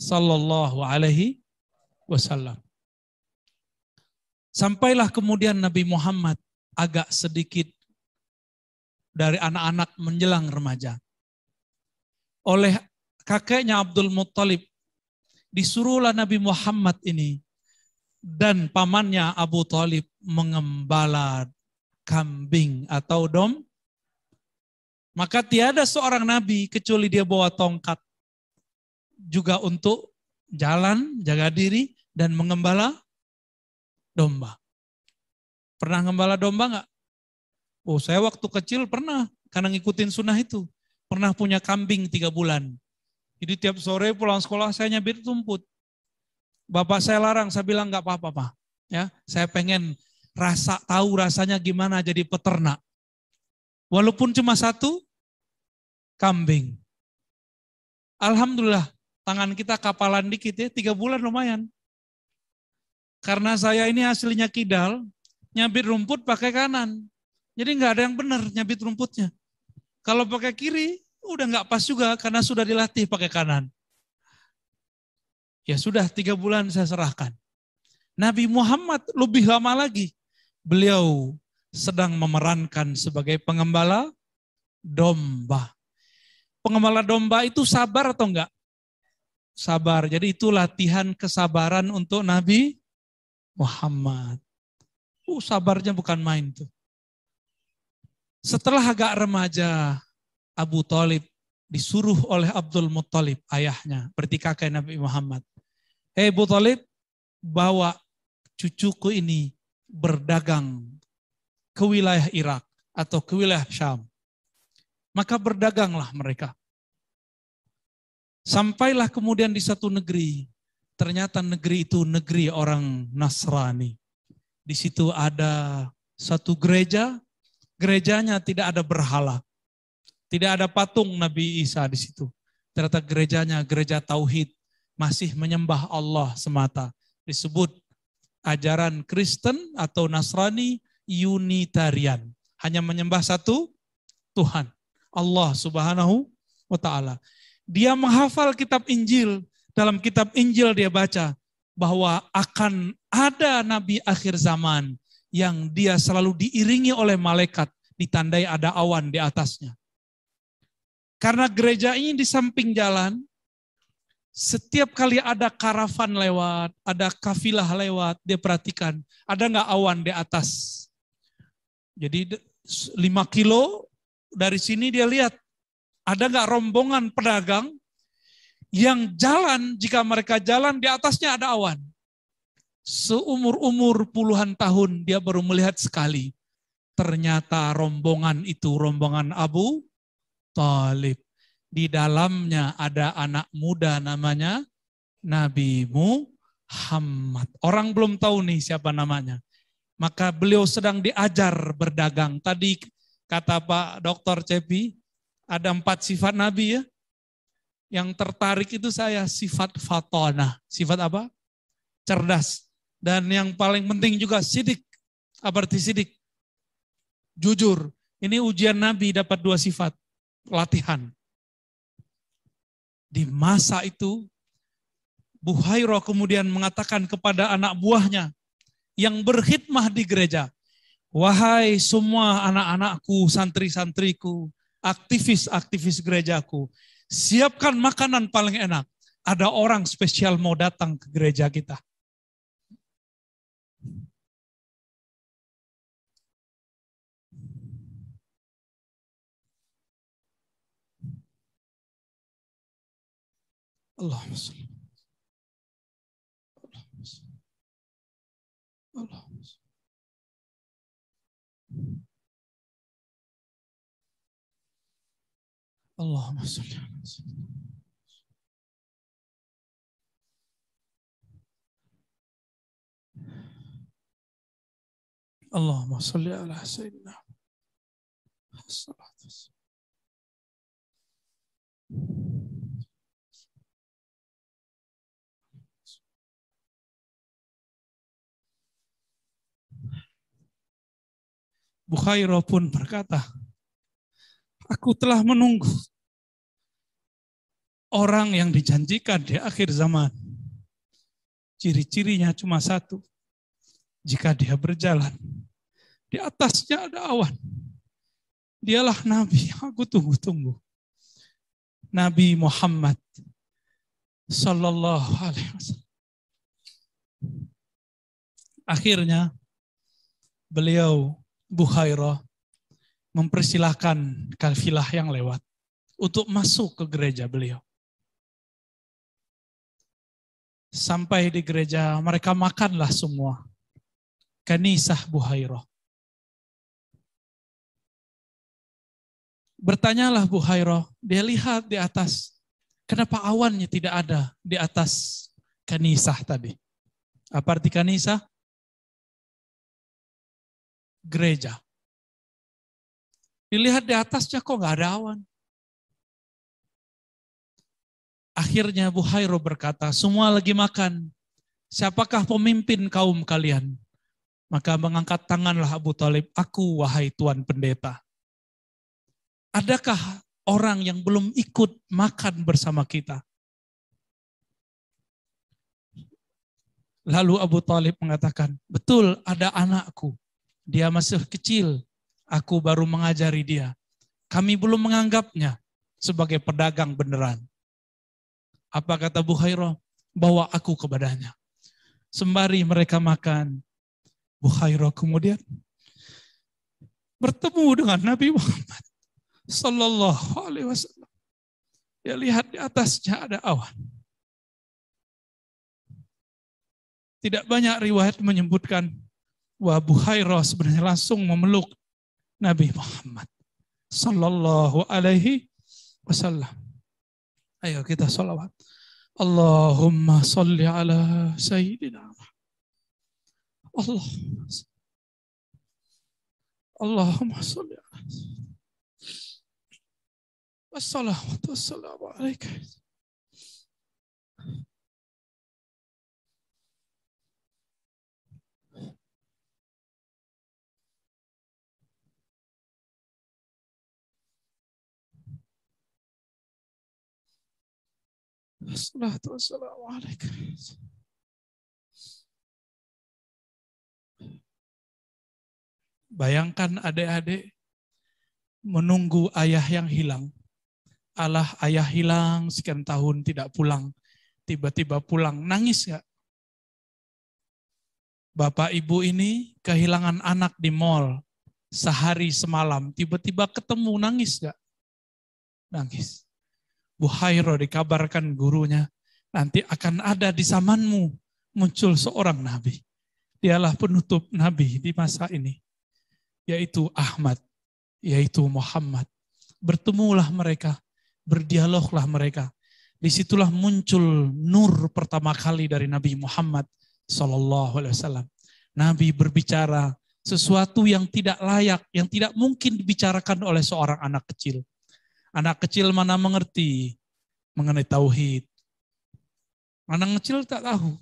Sallallahu alaihi wasallam. Sampailah kemudian Nabi Muhammad agak sedikit dari anak-anak menjelang remaja. Oleh kakeknya Abdul Muttalib, disuruhlah Nabi Muhammad ini dan pamannya Abu Thalib mengembala kambing atau domba. Maka tiada seorang nabi kecuali dia bawa tongkat juga untuk jalan, jaga diri, dan mengembala domba. Pernah ngembala domba nggak? Oh, saya waktu kecil pernah, karena ngikutin sunnah itu. Pernah punya kambing tiga bulan. Jadi tiap sore pulang sekolah saya nyabit rumput. Bapak saya larang, saya bilang nggak apa-apa, Pak. Ya, saya pengen rasa tahu rasanya gimana jadi peternak. Walaupun cuma satu, kambing. Alhamdulillah, tangan kita kapalan dikit ya, tiga bulan lumayan. Karena saya ini aslinya kidal, nyabit rumput pakai kanan. Jadi nggak ada yang benar nyabit rumputnya. Kalau pakai kiri, udah nggak pas juga karena sudah dilatih pakai kanan. Ya sudah, tiga bulan saya serahkan. Nabi Muhammad lebih lama lagi. Beliau sedang memerankan sebagai pengembala domba. Pengembala domba itu sabar atau enggak? Sabar. Jadi itu latihan kesabaran untuk Nabi Muhammad. Uh, sabarnya bukan main tuh. Setelah agak remaja, Abu Thalib disuruh oleh Abdul Muttalib, ayahnya, berarti kakek Nabi Muhammad. "Hei Abu Thalib, bawa cucuku ini berdagang ke wilayah Irak atau ke wilayah Syam." Maka berdaganglah mereka. Sampailah kemudian di satu negeri. Ternyata negeri itu negeri orang Nasrani. Di situ ada satu gereja. Gerejanya tidak ada berhala. Tidak ada patung Nabi Isa di situ. Ternyata gerejanya gereja Tauhid. Masih menyembah Allah semata. Disebut ajaran Kristen atau Nasrani Unitarian, hanya menyembah satu Tuhan, Allah Subhanahu wa Ta'ala. Dia menghafal kitab Injil, dalam kitab Injil dia baca bahwa akan ada nabi akhir zaman yang dia selalu diiringi oleh malaikat, ditandai ada awan di atasnya. Karena gereja ini di samping jalan, setiap kali ada karavan lewat, ada kafilah lewat, dia perhatikan, ada nggak awan di atas. Jadi lima kilo dari sini dia lihat Ada nggak rombongan pedagang yang jalan, jika mereka jalan di atasnya ada awan? Seumur-umur puluhan tahun dia baru melihat sekali. Ternyata rombongan itu rombongan Abu Thalib. Di dalamnya ada anak muda namanya Nabi Muhammad. Orang belum tahu nih siapa namanya. Maka beliau sedang diajar berdagang. Tadi kata Pak Doktor Cepi, ada empat sifat Nabi ya. Yang tertarik itu saya sifat fatona. Sifat apa? Cerdas. Dan yang paling penting juga sidik. Apa arti sidik? Jujur. Ini ujian Nabi dapat dua sifat. Latihan. Di masa itu, Buhairah kemudian mengatakan kepada anak buahnya yang berkhidmah di gereja. Wahai semua anak-anakku, santri-santriku, aktivis-aktivis gerejaku, siapkan makanan paling enak. Ada orang spesial mau datang ke gereja kita. Allahumma sholli. Allahumma sholli. Allahumma sholli. Allahumma sholli ala sayyidina Muhammad. Allahumma sholli ala sayyidina Muhammad. Bukhairah pun berkata, aku telah menunggu orang yang dijanjikan di akhir zaman. Ciri-cirinya cuma satu. Jika dia berjalan, di atasnya ada awan. Dialah Nabi yang aku tunggu-tunggu. Nabi Muhammad Sallallahu Alaihi Wasallam. Akhirnya, beliau Buhairah mempersilahkan kafilah yang lewat untuk masuk ke gereja beliau. Sampai di gereja, mereka makanlah semua. Kanisah Buhairah. Bertanyalah Buhairah, dia lihat di atas, kenapa awannya tidak ada di atas kanisah tadi? Apa arti kanisah? Gereja. Dilihat di atasnya kok nggak ada awan. Akhirnya Buhairah berkata, semua lagi makan. Siapakah pemimpin kaum kalian? Maka mengangkat tanganlah Abu Thalib. Aku, wahai Tuan Pendeta. Adakah orang yang belum ikut makan bersama kita? Lalu Abu Thalib mengatakan, betul ada anakku. Dia masih kecil, aku baru mengajari dia. Kami belum menganggapnya sebagai pedagang beneran. Apa kata Buhairah? Bawa aku kepadanya. Sembari mereka makan, Buhairah kemudian bertemu dengan Nabi Muhammad Sallallahu Alaihi Wasallam. Dia lihat di atasnya ada awan. Tidak banyak riwayat menyebutkan wah Buhairah sebenarnya langsung memeluk Nabi Muhammad Sallallahu Alaihi Wasallam. Ayo kita salawat. Allahumma salli ala Sayyidina Muhammad. Allahumma salli. Allahumma salli ala Sayyidina Muhammad. Wassalawatu wassalamu alaika. Assalatu wassalamu alaikum. Bayangkan adik-adik menunggu ayah yang hilang. Alah ayah hilang sekian tahun tidak pulang. Tiba-tiba pulang. Nangis gak? Bapak ibu ini kehilangan anak di mall. Sehari semalam. Tiba-tiba ketemu. Nangis gak? nangis. Buhairo dikabarkan gurunya, nanti akan ada di zamanmu muncul seorang nabi. Dialah penutup nabi di masa ini, yaitu Ahmad, yaitu Muhammad. Bertemulah mereka, berdialoglah mereka. Disitulah muncul nur pertama kali dari Nabi Muhammad Sallallahu Alaihi Wasallam. Nabi berbicara sesuatu yang tidak layak, yang tidak mungkin dibicarakan oleh seorang anak kecil. Anak kecil mana mengerti mengenai tauhid. Anak kecil tak tahu.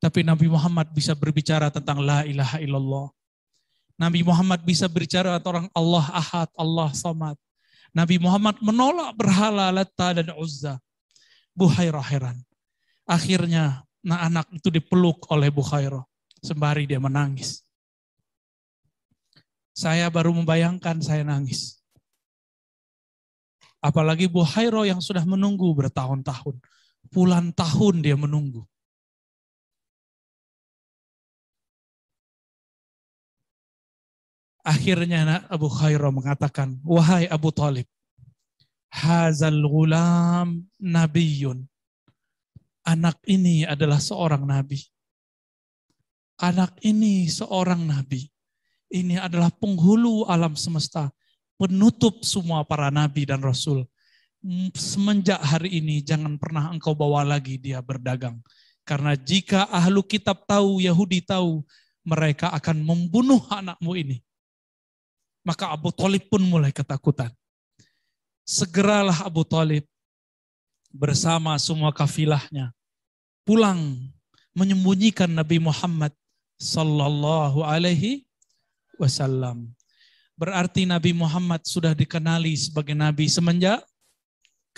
Tapi Nabi Muhammad bisa berbicara tentang la ilaha illallah. Nabi Muhammad bisa berbicara tentang Allah Ahad, Allah Samad. Nabi Muhammad menolak berhala Latta dan Uzza. Buhairah heran. Akhirnya anak itu dipeluk oleh Buhairah sembari dia menangis. Saya baru membayangkan saya nangis. Apalagi Buhairah yang sudah menunggu bertahun-tahun. Puluhan tahun dia menunggu. Akhirnya Abu Khairah mengatakan, wahai Abu Talib, hazal ghulam nabiyun. Anak ini adalah seorang nabi. Anak ini seorang nabi. Ini adalah penghulu alam semesta. Penutup semua para nabi dan rasul. Semenjak hari ini jangan pernah engkau bawa lagi dia berdagang. Karena jika ahlu kitab tahu, Yahudi tahu, mereka akan membunuh anakmu ini. Maka Abu Thalib pun mulai ketakutan. Segeralah Abu Thalib bersama semua kafilahnya pulang menyembunyikan Nabi Muhammad Sallallahu Alaihi Wasallam. Berarti Nabi Muhammad sudah dikenali sebagai Nabi semenjak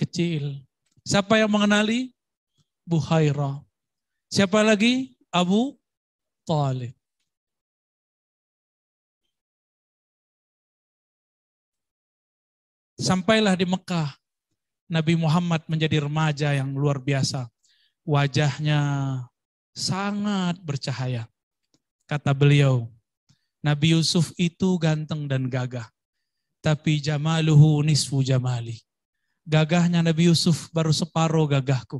kecil. Siapa yang mengenali? Buhairah. Siapa lagi? Abu Thalib. Sampailah di Mekah, Nabi Muhammad menjadi remaja yang luar biasa. Wajahnya sangat bercahaya. Kata beliau, Nabi Yusuf itu ganteng dan gagah. Tapi jamaluhu nisfu jamali. Gagahnya Nabi Yusuf baru separuh gagahku.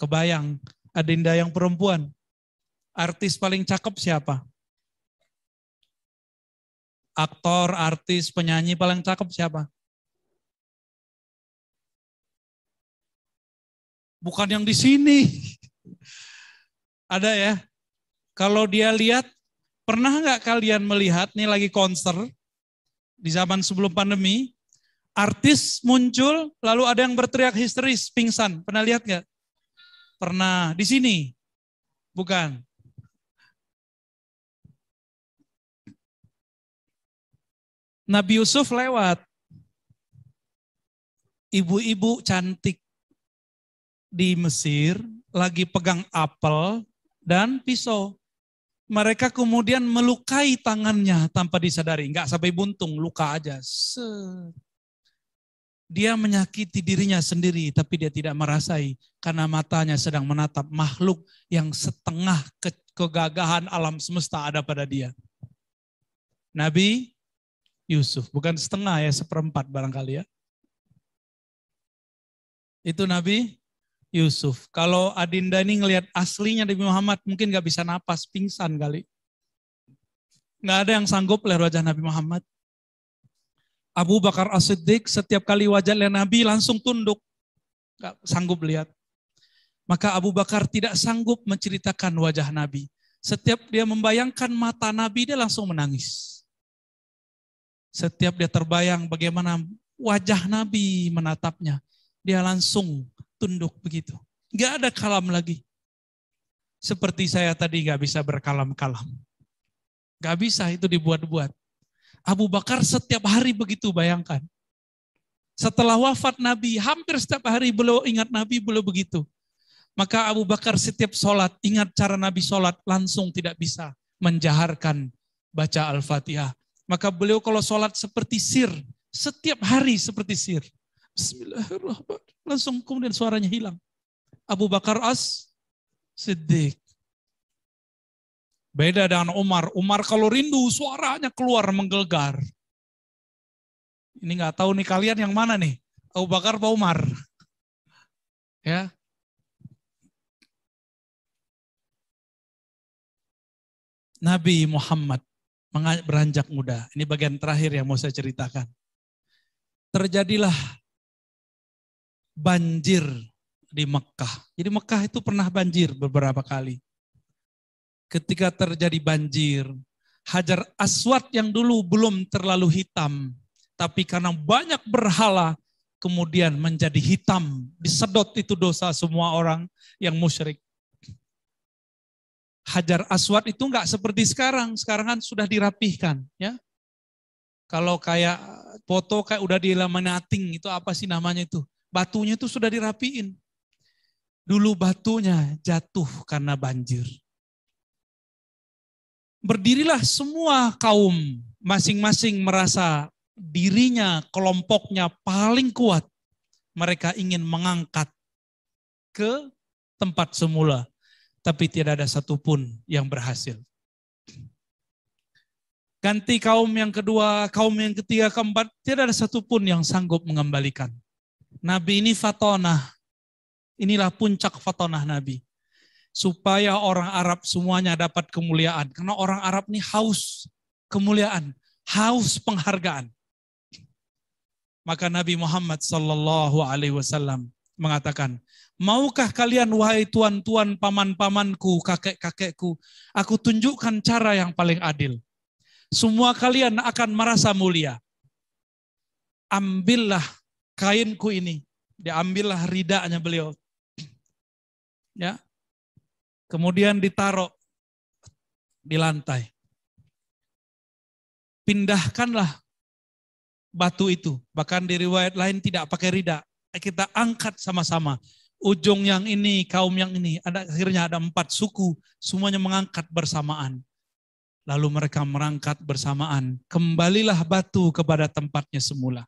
Kebayang, adinda yang perempuan. Artis paling cakep siapa? Aktor, artis, penyanyi paling cakep siapa? Bukan yang di sini. Ada ya? Kalau dia lihat, pernah nggak kalian melihat, nih lagi konser, di zaman sebelum pandemi, artis muncul, lalu ada yang berteriak histeris, pingsan. Pernah lihat nggak? Pernah. Di sini? Bukan. Nabi Yusuf lewat. Ibu-ibu cantik di Mesir, lagi pegang apel dan pisau. Mereka kemudian melukai tangannya tanpa disadari. Enggak sampai buntung, luka aja. Dia menyakiti dirinya sendiri, tapi dia tidak merasai. Karena matanya sedang menatap makhluk yang setengah ke kegagahan alam semesta ada pada dia. Nabi Yusuf. Bukan setengah ya, seperempat barangkali ya. Itu Nabi Yusuf. Kalau adinda ini ngelihat aslinya Nabi Muhammad, mungkin gak bisa napas, pingsan kali. Gak ada yang sanggup lihat wajah Nabi Muhammad. Abu Bakar As-Siddiq setiap kali wajah lihat Nabi langsung tunduk. Gak sanggup lihat. Maka Abu Bakar tidak sanggup menceritakan wajah Nabi. Setiap dia membayangkan mata Nabi, dia langsung menangis. Setiap dia terbayang bagaimana wajah Nabi menatapnya, dia langsung tunduk begitu. Gak ada kalam lagi. Seperti saya tadi gak bisa berkalam-kalam. Gak bisa, itu dibuat-buat. Abu Bakar setiap hari begitu, bayangkan. Setelah wafat Nabi, hampir setiap hari beliau ingat Nabi, beliau begitu. Maka Abu Bakar setiap sholat, ingat cara Nabi sholat, langsung tidak bisa menjaharkan baca Al-Fatihah. Maka beliau kalau sholat seperti sir, setiap hari seperti sir. Bismillahirrahmanirrahim. Langsung kemudian suaranya hilang. Abu Bakar As-Siddiq. Beda dengan Umar. Umar kalau rindu suaranya keluar menggelgar. Ini nggak tahu nih kalian yang mana nih? Abu Bakar Pak Umar. Ya. Nabi Muhammad beranjak muda. Ini bagian terakhir yang mau saya ceritakan. Terjadilah banjir di Mekkah. Jadi Mekkah itu pernah banjir beberapa kali. Ketika terjadi banjir, Hajar Aswad yang dulu belum terlalu hitam, tapi karena banyak berhala, kemudian menjadi hitam. Disedot itu dosa semua orang yang musyrik. Hajar Aswad itu enggak seperti sekarang. Sekarang kan sudah dirapihkan, ya. Kalau kayak foto kayak udah dilaminating, itu apa sih namanya itu? Batunya itu sudah dirapiin. Dulu batunya jatuh karena banjir. Berdirilah semua kaum, masing-masing merasa dirinya, kelompoknya paling kuat. Mereka ingin mengangkat ke tempat semula. Tapi tidak ada satupun yang berhasil. Ganti kaum yang kedua, kaum yang ketiga, keempat, tidak ada satupun yang sanggup mengembalikan. Nabi ini fatonah. Inilah puncak fatonah Nabi. Supaya orang Arab semuanya dapat kemuliaan. Karena orang Arab ini haus kemuliaan, haus penghargaan. Maka Nabi Muhammad sallallahu alaihi wasallam mengatakan, maukah kalian wahai tuan-tuan, paman-pamanku, kakek-kakekku, aku tunjukkan cara yang paling adil. Semua kalian akan merasa mulia. Ambillah kainku ini. Diambillah ridanya beliau. Ya. Kemudian ditaruh di lantai. Pindahkanlah batu itu. Bahkan di riwayat lain tidak pakai rida. Kita angkat sama-sama. Ujung yang ini, kaum yang ini, ada, akhirnya ada empat suku, semuanya mengangkat bersamaan. Lalu mereka merangkat bersamaan, kembalilah batu kepada tempatnya semula.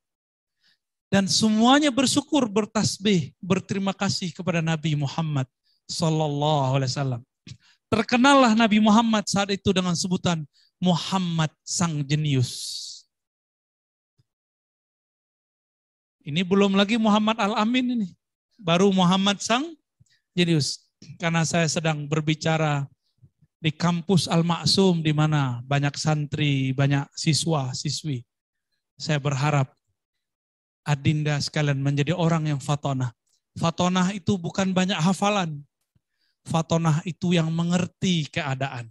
Dan semuanya bersyukur, bertasbih, berterima kasih kepada Nabi Muhammad sallallahu alaihi wasallam. Terkenallah Nabi Muhammad saat itu dengan sebutan Muhammad Sang Jenius. Ini belum lagi Muhammad Al-Amin ini. Baru Muhammad Sang Jenius. Karena saya sedang berbicara di kampus Al-Maksum di mana banyak santri, banyak siswa-siswi. Saya berharap adinda sekalian menjadi orang yang fatonah. Fatonah itu bukan banyak hafalan. Fatonah itu yang mengerti keadaan.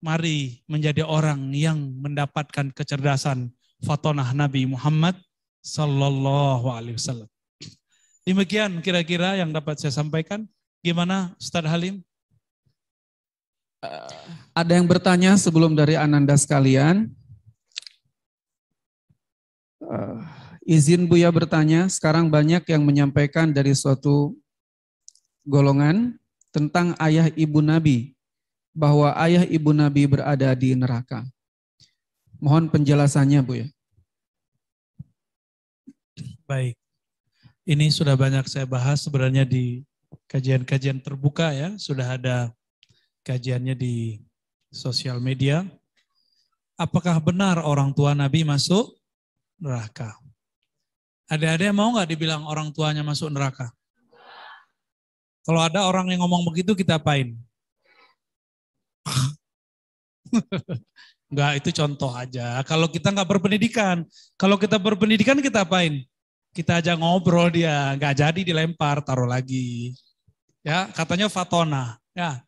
Mari menjadi orang yang mendapatkan kecerdasan fatonah Nabi Muhammad sallallahu alaihi wasallam. Demikian kira-kira yang dapat saya sampaikan. Gimana Ustaz Halim? Ada yang bertanya sebelum dari Ananda sekalian? Uh, izin Buya bertanya, sekarang banyak yang menyampaikan dari suatu golongan tentang ayah ibu Nabi. Bahwa ayah ibu Nabi berada di neraka. Mohon penjelasannya Buya. Baik. Ini sudah banyak saya bahas sebenarnya di kajian-kajian terbuka ya. Sudah ada kajiannya di sosial media. Apakah benar orang tua Nabi masuk neraka? Ada-ada yang mau nggak dibilang orang tuanya masuk neraka? Kalau ada orang yang ngomong begitu kita apain? Enggak, itu contoh aja. Kalau kita nggak berpendidikan. Kalau kita berpendidikan kita apain? Kita aja ngobrol dia, nggak jadi dilempar, taruh lagi. Ya, katanya fatona. Ya.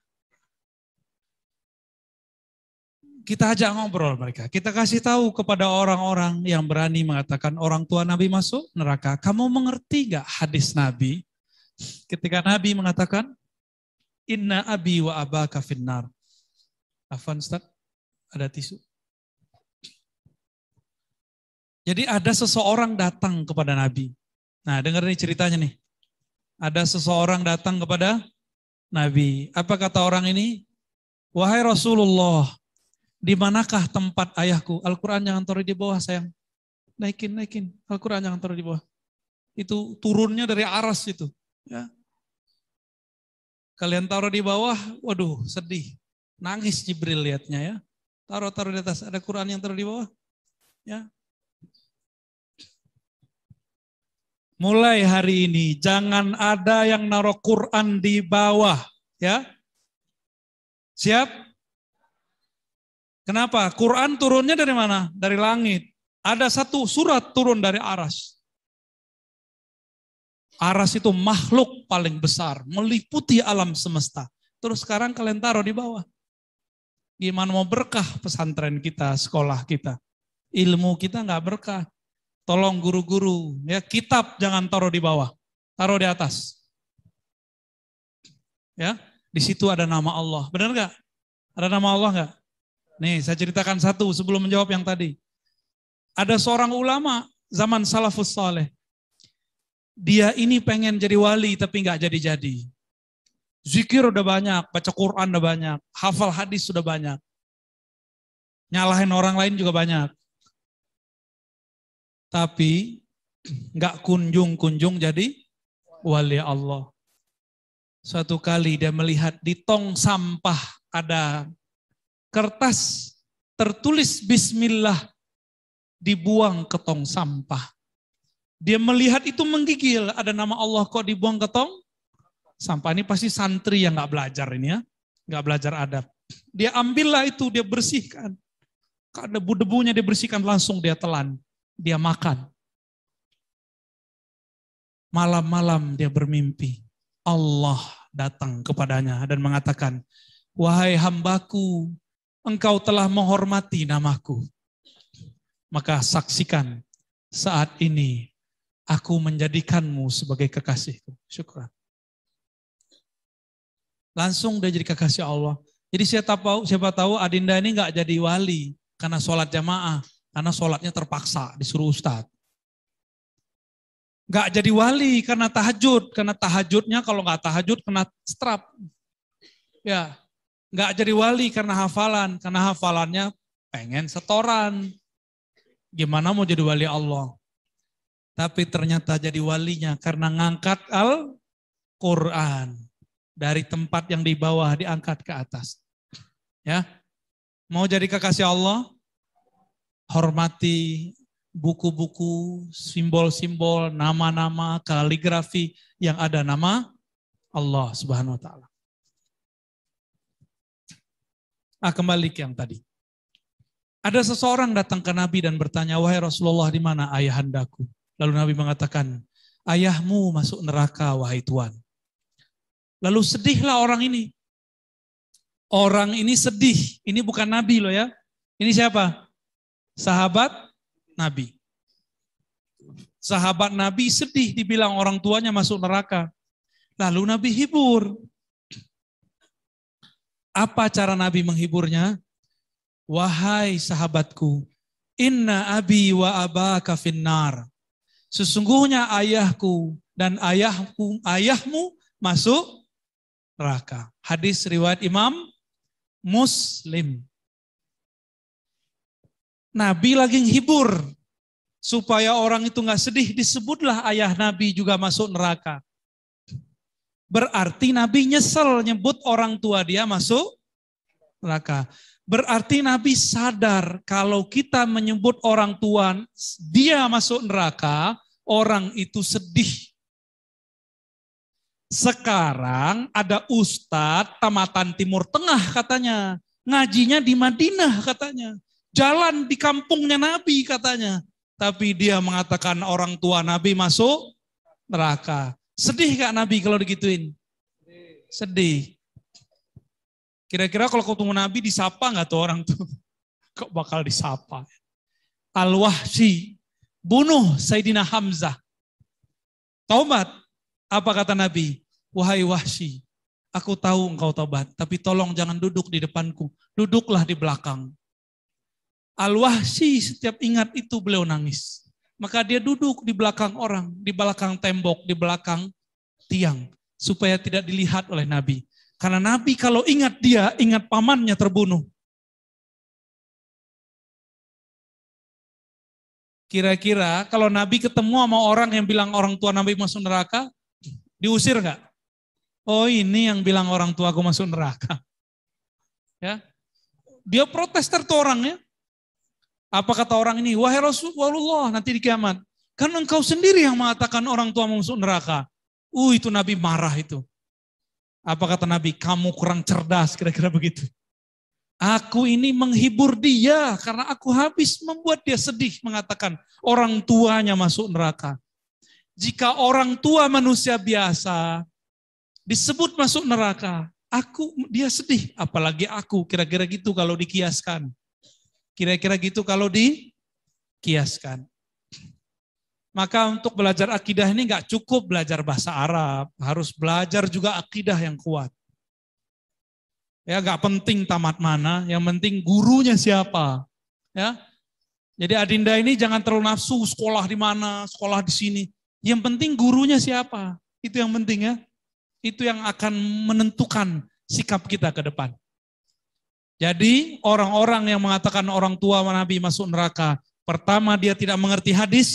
Kita ajak ngobrol mereka. Kita kasih tahu kepada orang-orang yang berani mengatakan orang tua Nabi masuk neraka. Kamu mengerti nggak hadis Nabi? Ketika Nabi mengatakan, Inna abi wa abaka finnar. Afan Ustaz, ada tisu? Jadi ada seseorang datang kepada Nabi. Nah, dengar nih ceritanya nih. Ada seseorang datang kepada Nabi. Apa kata orang ini? Wahai Rasulullah, di manakah tempat ayahku? Al-Quran jangan taruh di bawah sayang. Naikin, naikin. Al-Quran jangan taruh di bawah. Itu turunnya dari aras itu. Ya. Kalian taruh di bawah, waduh sedih. Nangis Jibril lihatnya ya. Taruh-taruh di atas, ada Quran yang taruh di bawah. Ya. mulai hari ini jangan ada yang naruh Quran di bawah, ya. Siap? Kenapa? Quran turunnya dari mana? Dari langit. Ada satu surat turun dari Aras. Aras itu makhluk paling besar, meliputi alam semesta. Terus sekarang kalian taruh di bawah. Gimana mau berkah pesantren kita, sekolah kita? Ilmu kita nggak berkah. Tolong guru-guru, ya, kitab jangan taruh di bawah, taruh di atas. Ya, di situ ada nama Allah. Benar nggak? Ada nama Allah nggak? Nih, saya ceritakan satu sebelum menjawab yang tadi. Ada seorang ulama zaman salafus saleh. Dia ini pengen jadi wali tapi nggak jadi-jadi. Zikir udah banyak, baca Quran udah banyak, hafal hadis sudah banyak. Nyalahin orang lain juga banyak. Tapi nggak kunjung-kunjung jadi wali Allah. Suatu kali dia melihat di tong sampah ada kertas tertulis bismillah dibuang ke tong sampah. Dia melihat itu menggigil, ada nama Allah kok dibuang ke tong sampah. Ini pasti santri yang nggak belajar ini ya, nggak belajar adab. Dia ambillah itu, dia bersihkan. Karena debu-debunya dia bersihkan, langsung dia telan, dia makan. Malam-malam dia bermimpi, Allah datang kepadanya dan mengatakan, wahai hambaku, engkau telah menghormati namaku. Maka saksikan saat ini, aku menjadikanmu sebagai kekasihku. Syukur. Langsung dia jadi kekasih Allah. Jadi siapa tahu, siapa tahu Adinda ini nggak jadi wali karena sholat jamaah, karena sholatnya terpaksa disuruh ustad. Nggak jadi wali karena tahajud, karena tahajudnya kalau nggak tahajud kena strap. Ya, nggak jadi wali karena hafalan, karena hafalannya pengen setoran. Gimana mau jadi wali Allah? Tapi ternyata jadi walinya karena ngangkat Al-Quran. Dari tempat yang di bawah diangkat ke atas. Ya. Mau jadi kekasih Allah? Hormati buku-buku, simbol-simbol, nama-nama, kaligrafi yang ada nama Allah Subhanahu wa taala. Ah, kembali ke yang tadi. Ada seseorang datang ke Nabi dan bertanya, "Wahai Rasulullah, di mana ayahandaku?" Lalu Nabi mengatakan, "Ayahmu masuk neraka, wahai Tuan." Lalu sedihlah orang ini. Orang ini sedih. Ini bukan Nabi loh ya. Ini siapa? Sahabat Nabi. Sahabat Nabi sedih dibilang orang tuanya masuk neraka. Lalu Nabi hibur. Apa cara Nabi menghiburnya? Wahai sahabatku, inna abi wa abaka finnar. Sesungguhnya ayahku dan ayahku, ayahmu masuk neraka. Hadis riwayat Imam Muslim. Nabi lagi menghibur supaya orang itu nggak sedih, disebutlah ayah Nabi juga masuk neraka. Berarti Nabi nyesel nyebut orang tua dia masuk neraka. Berarti Nabi sadar kalau kita menyebut orang tua dia masuk neraka, orang itu sedih. Sekarang ada ustadz tamatan Timur Tengah katanya. Ngajinya di Madinah katanya. Jalan di kampungnya Nabi katanya. Tapi dia mengatakan orang tua Nabi masuk neraka. Sedih gak Nabi kalau digituin? Sedih. Kira-kira kalau ketemu Nabi disapa gak tuh orang tuh? Kok bakal disapa? Al-Wahsy bunuh Sayyidina Hamzah. Taubat. Apa kata Nabi? Wahai Wahsy, aku tahu engkau tobat, tapi tolong jangan duduk di depanku, duduklah di belakang. Al-Wahsy setiap ingat itu beliau nangis. Maka dia duduk di belakang orang, di belakang tembok, di belakang tiang, supaya tidak dilihat oleh Nabi. Karena Nabi kalau ingat dia, ingat pamannya terbunuh. Kira-kira kalau Nabi ketemu sama orang yang bilang orang tua Nabi masuk neraka, diusir nggak? Oh ini yang bilang orang tua aku masuk neraka. Ya, dia protes tertu orangnya. Apa kata orang ini? Wahai Rasulullah, nanti di kiamat Karena engkau sendiri yang mengatakan orang tua masuk neraka. Uh, itu Nabi marah itu. Apa kata Nabi? Kamu kurang cerdas, kira-kira begitu. Aku ini menghibur dia karena aku habis membuat dia sedih mengatakan orang tuanya masuk neraka. Jika orang tua manusia biasa disebut masuk neraka, aku dia sedih, apalagi aku, kira-kira gitu kalau dikiaskan. Kira-kira gitu kalau dikiaskan. Maka untuk belajar akidah ini nggak cukup belajar bahasa Arab, harus belajar juga akidah yang kuat. Ya, gak penting tamat mana, yang penting gurunya siapa. Ya, jadi Adinda ini jangan terlalu nafsu sekolah di mana, sekolah di sini. Yang penting gurunya siapa, itu yang penting ya. Itu yang akan menentukan sikap kita ke depan. Jadi orang-orang yang mengatakan orang tua Nabi masuk neraka, pertama dia tidak mengerti hadis,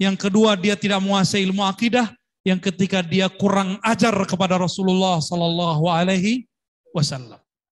yang kedua dia tidak menguasai ilmu akidah, yang ketiga dia kurang ajar kepada Rasulullah Sallallahu Alaihi Wasallam.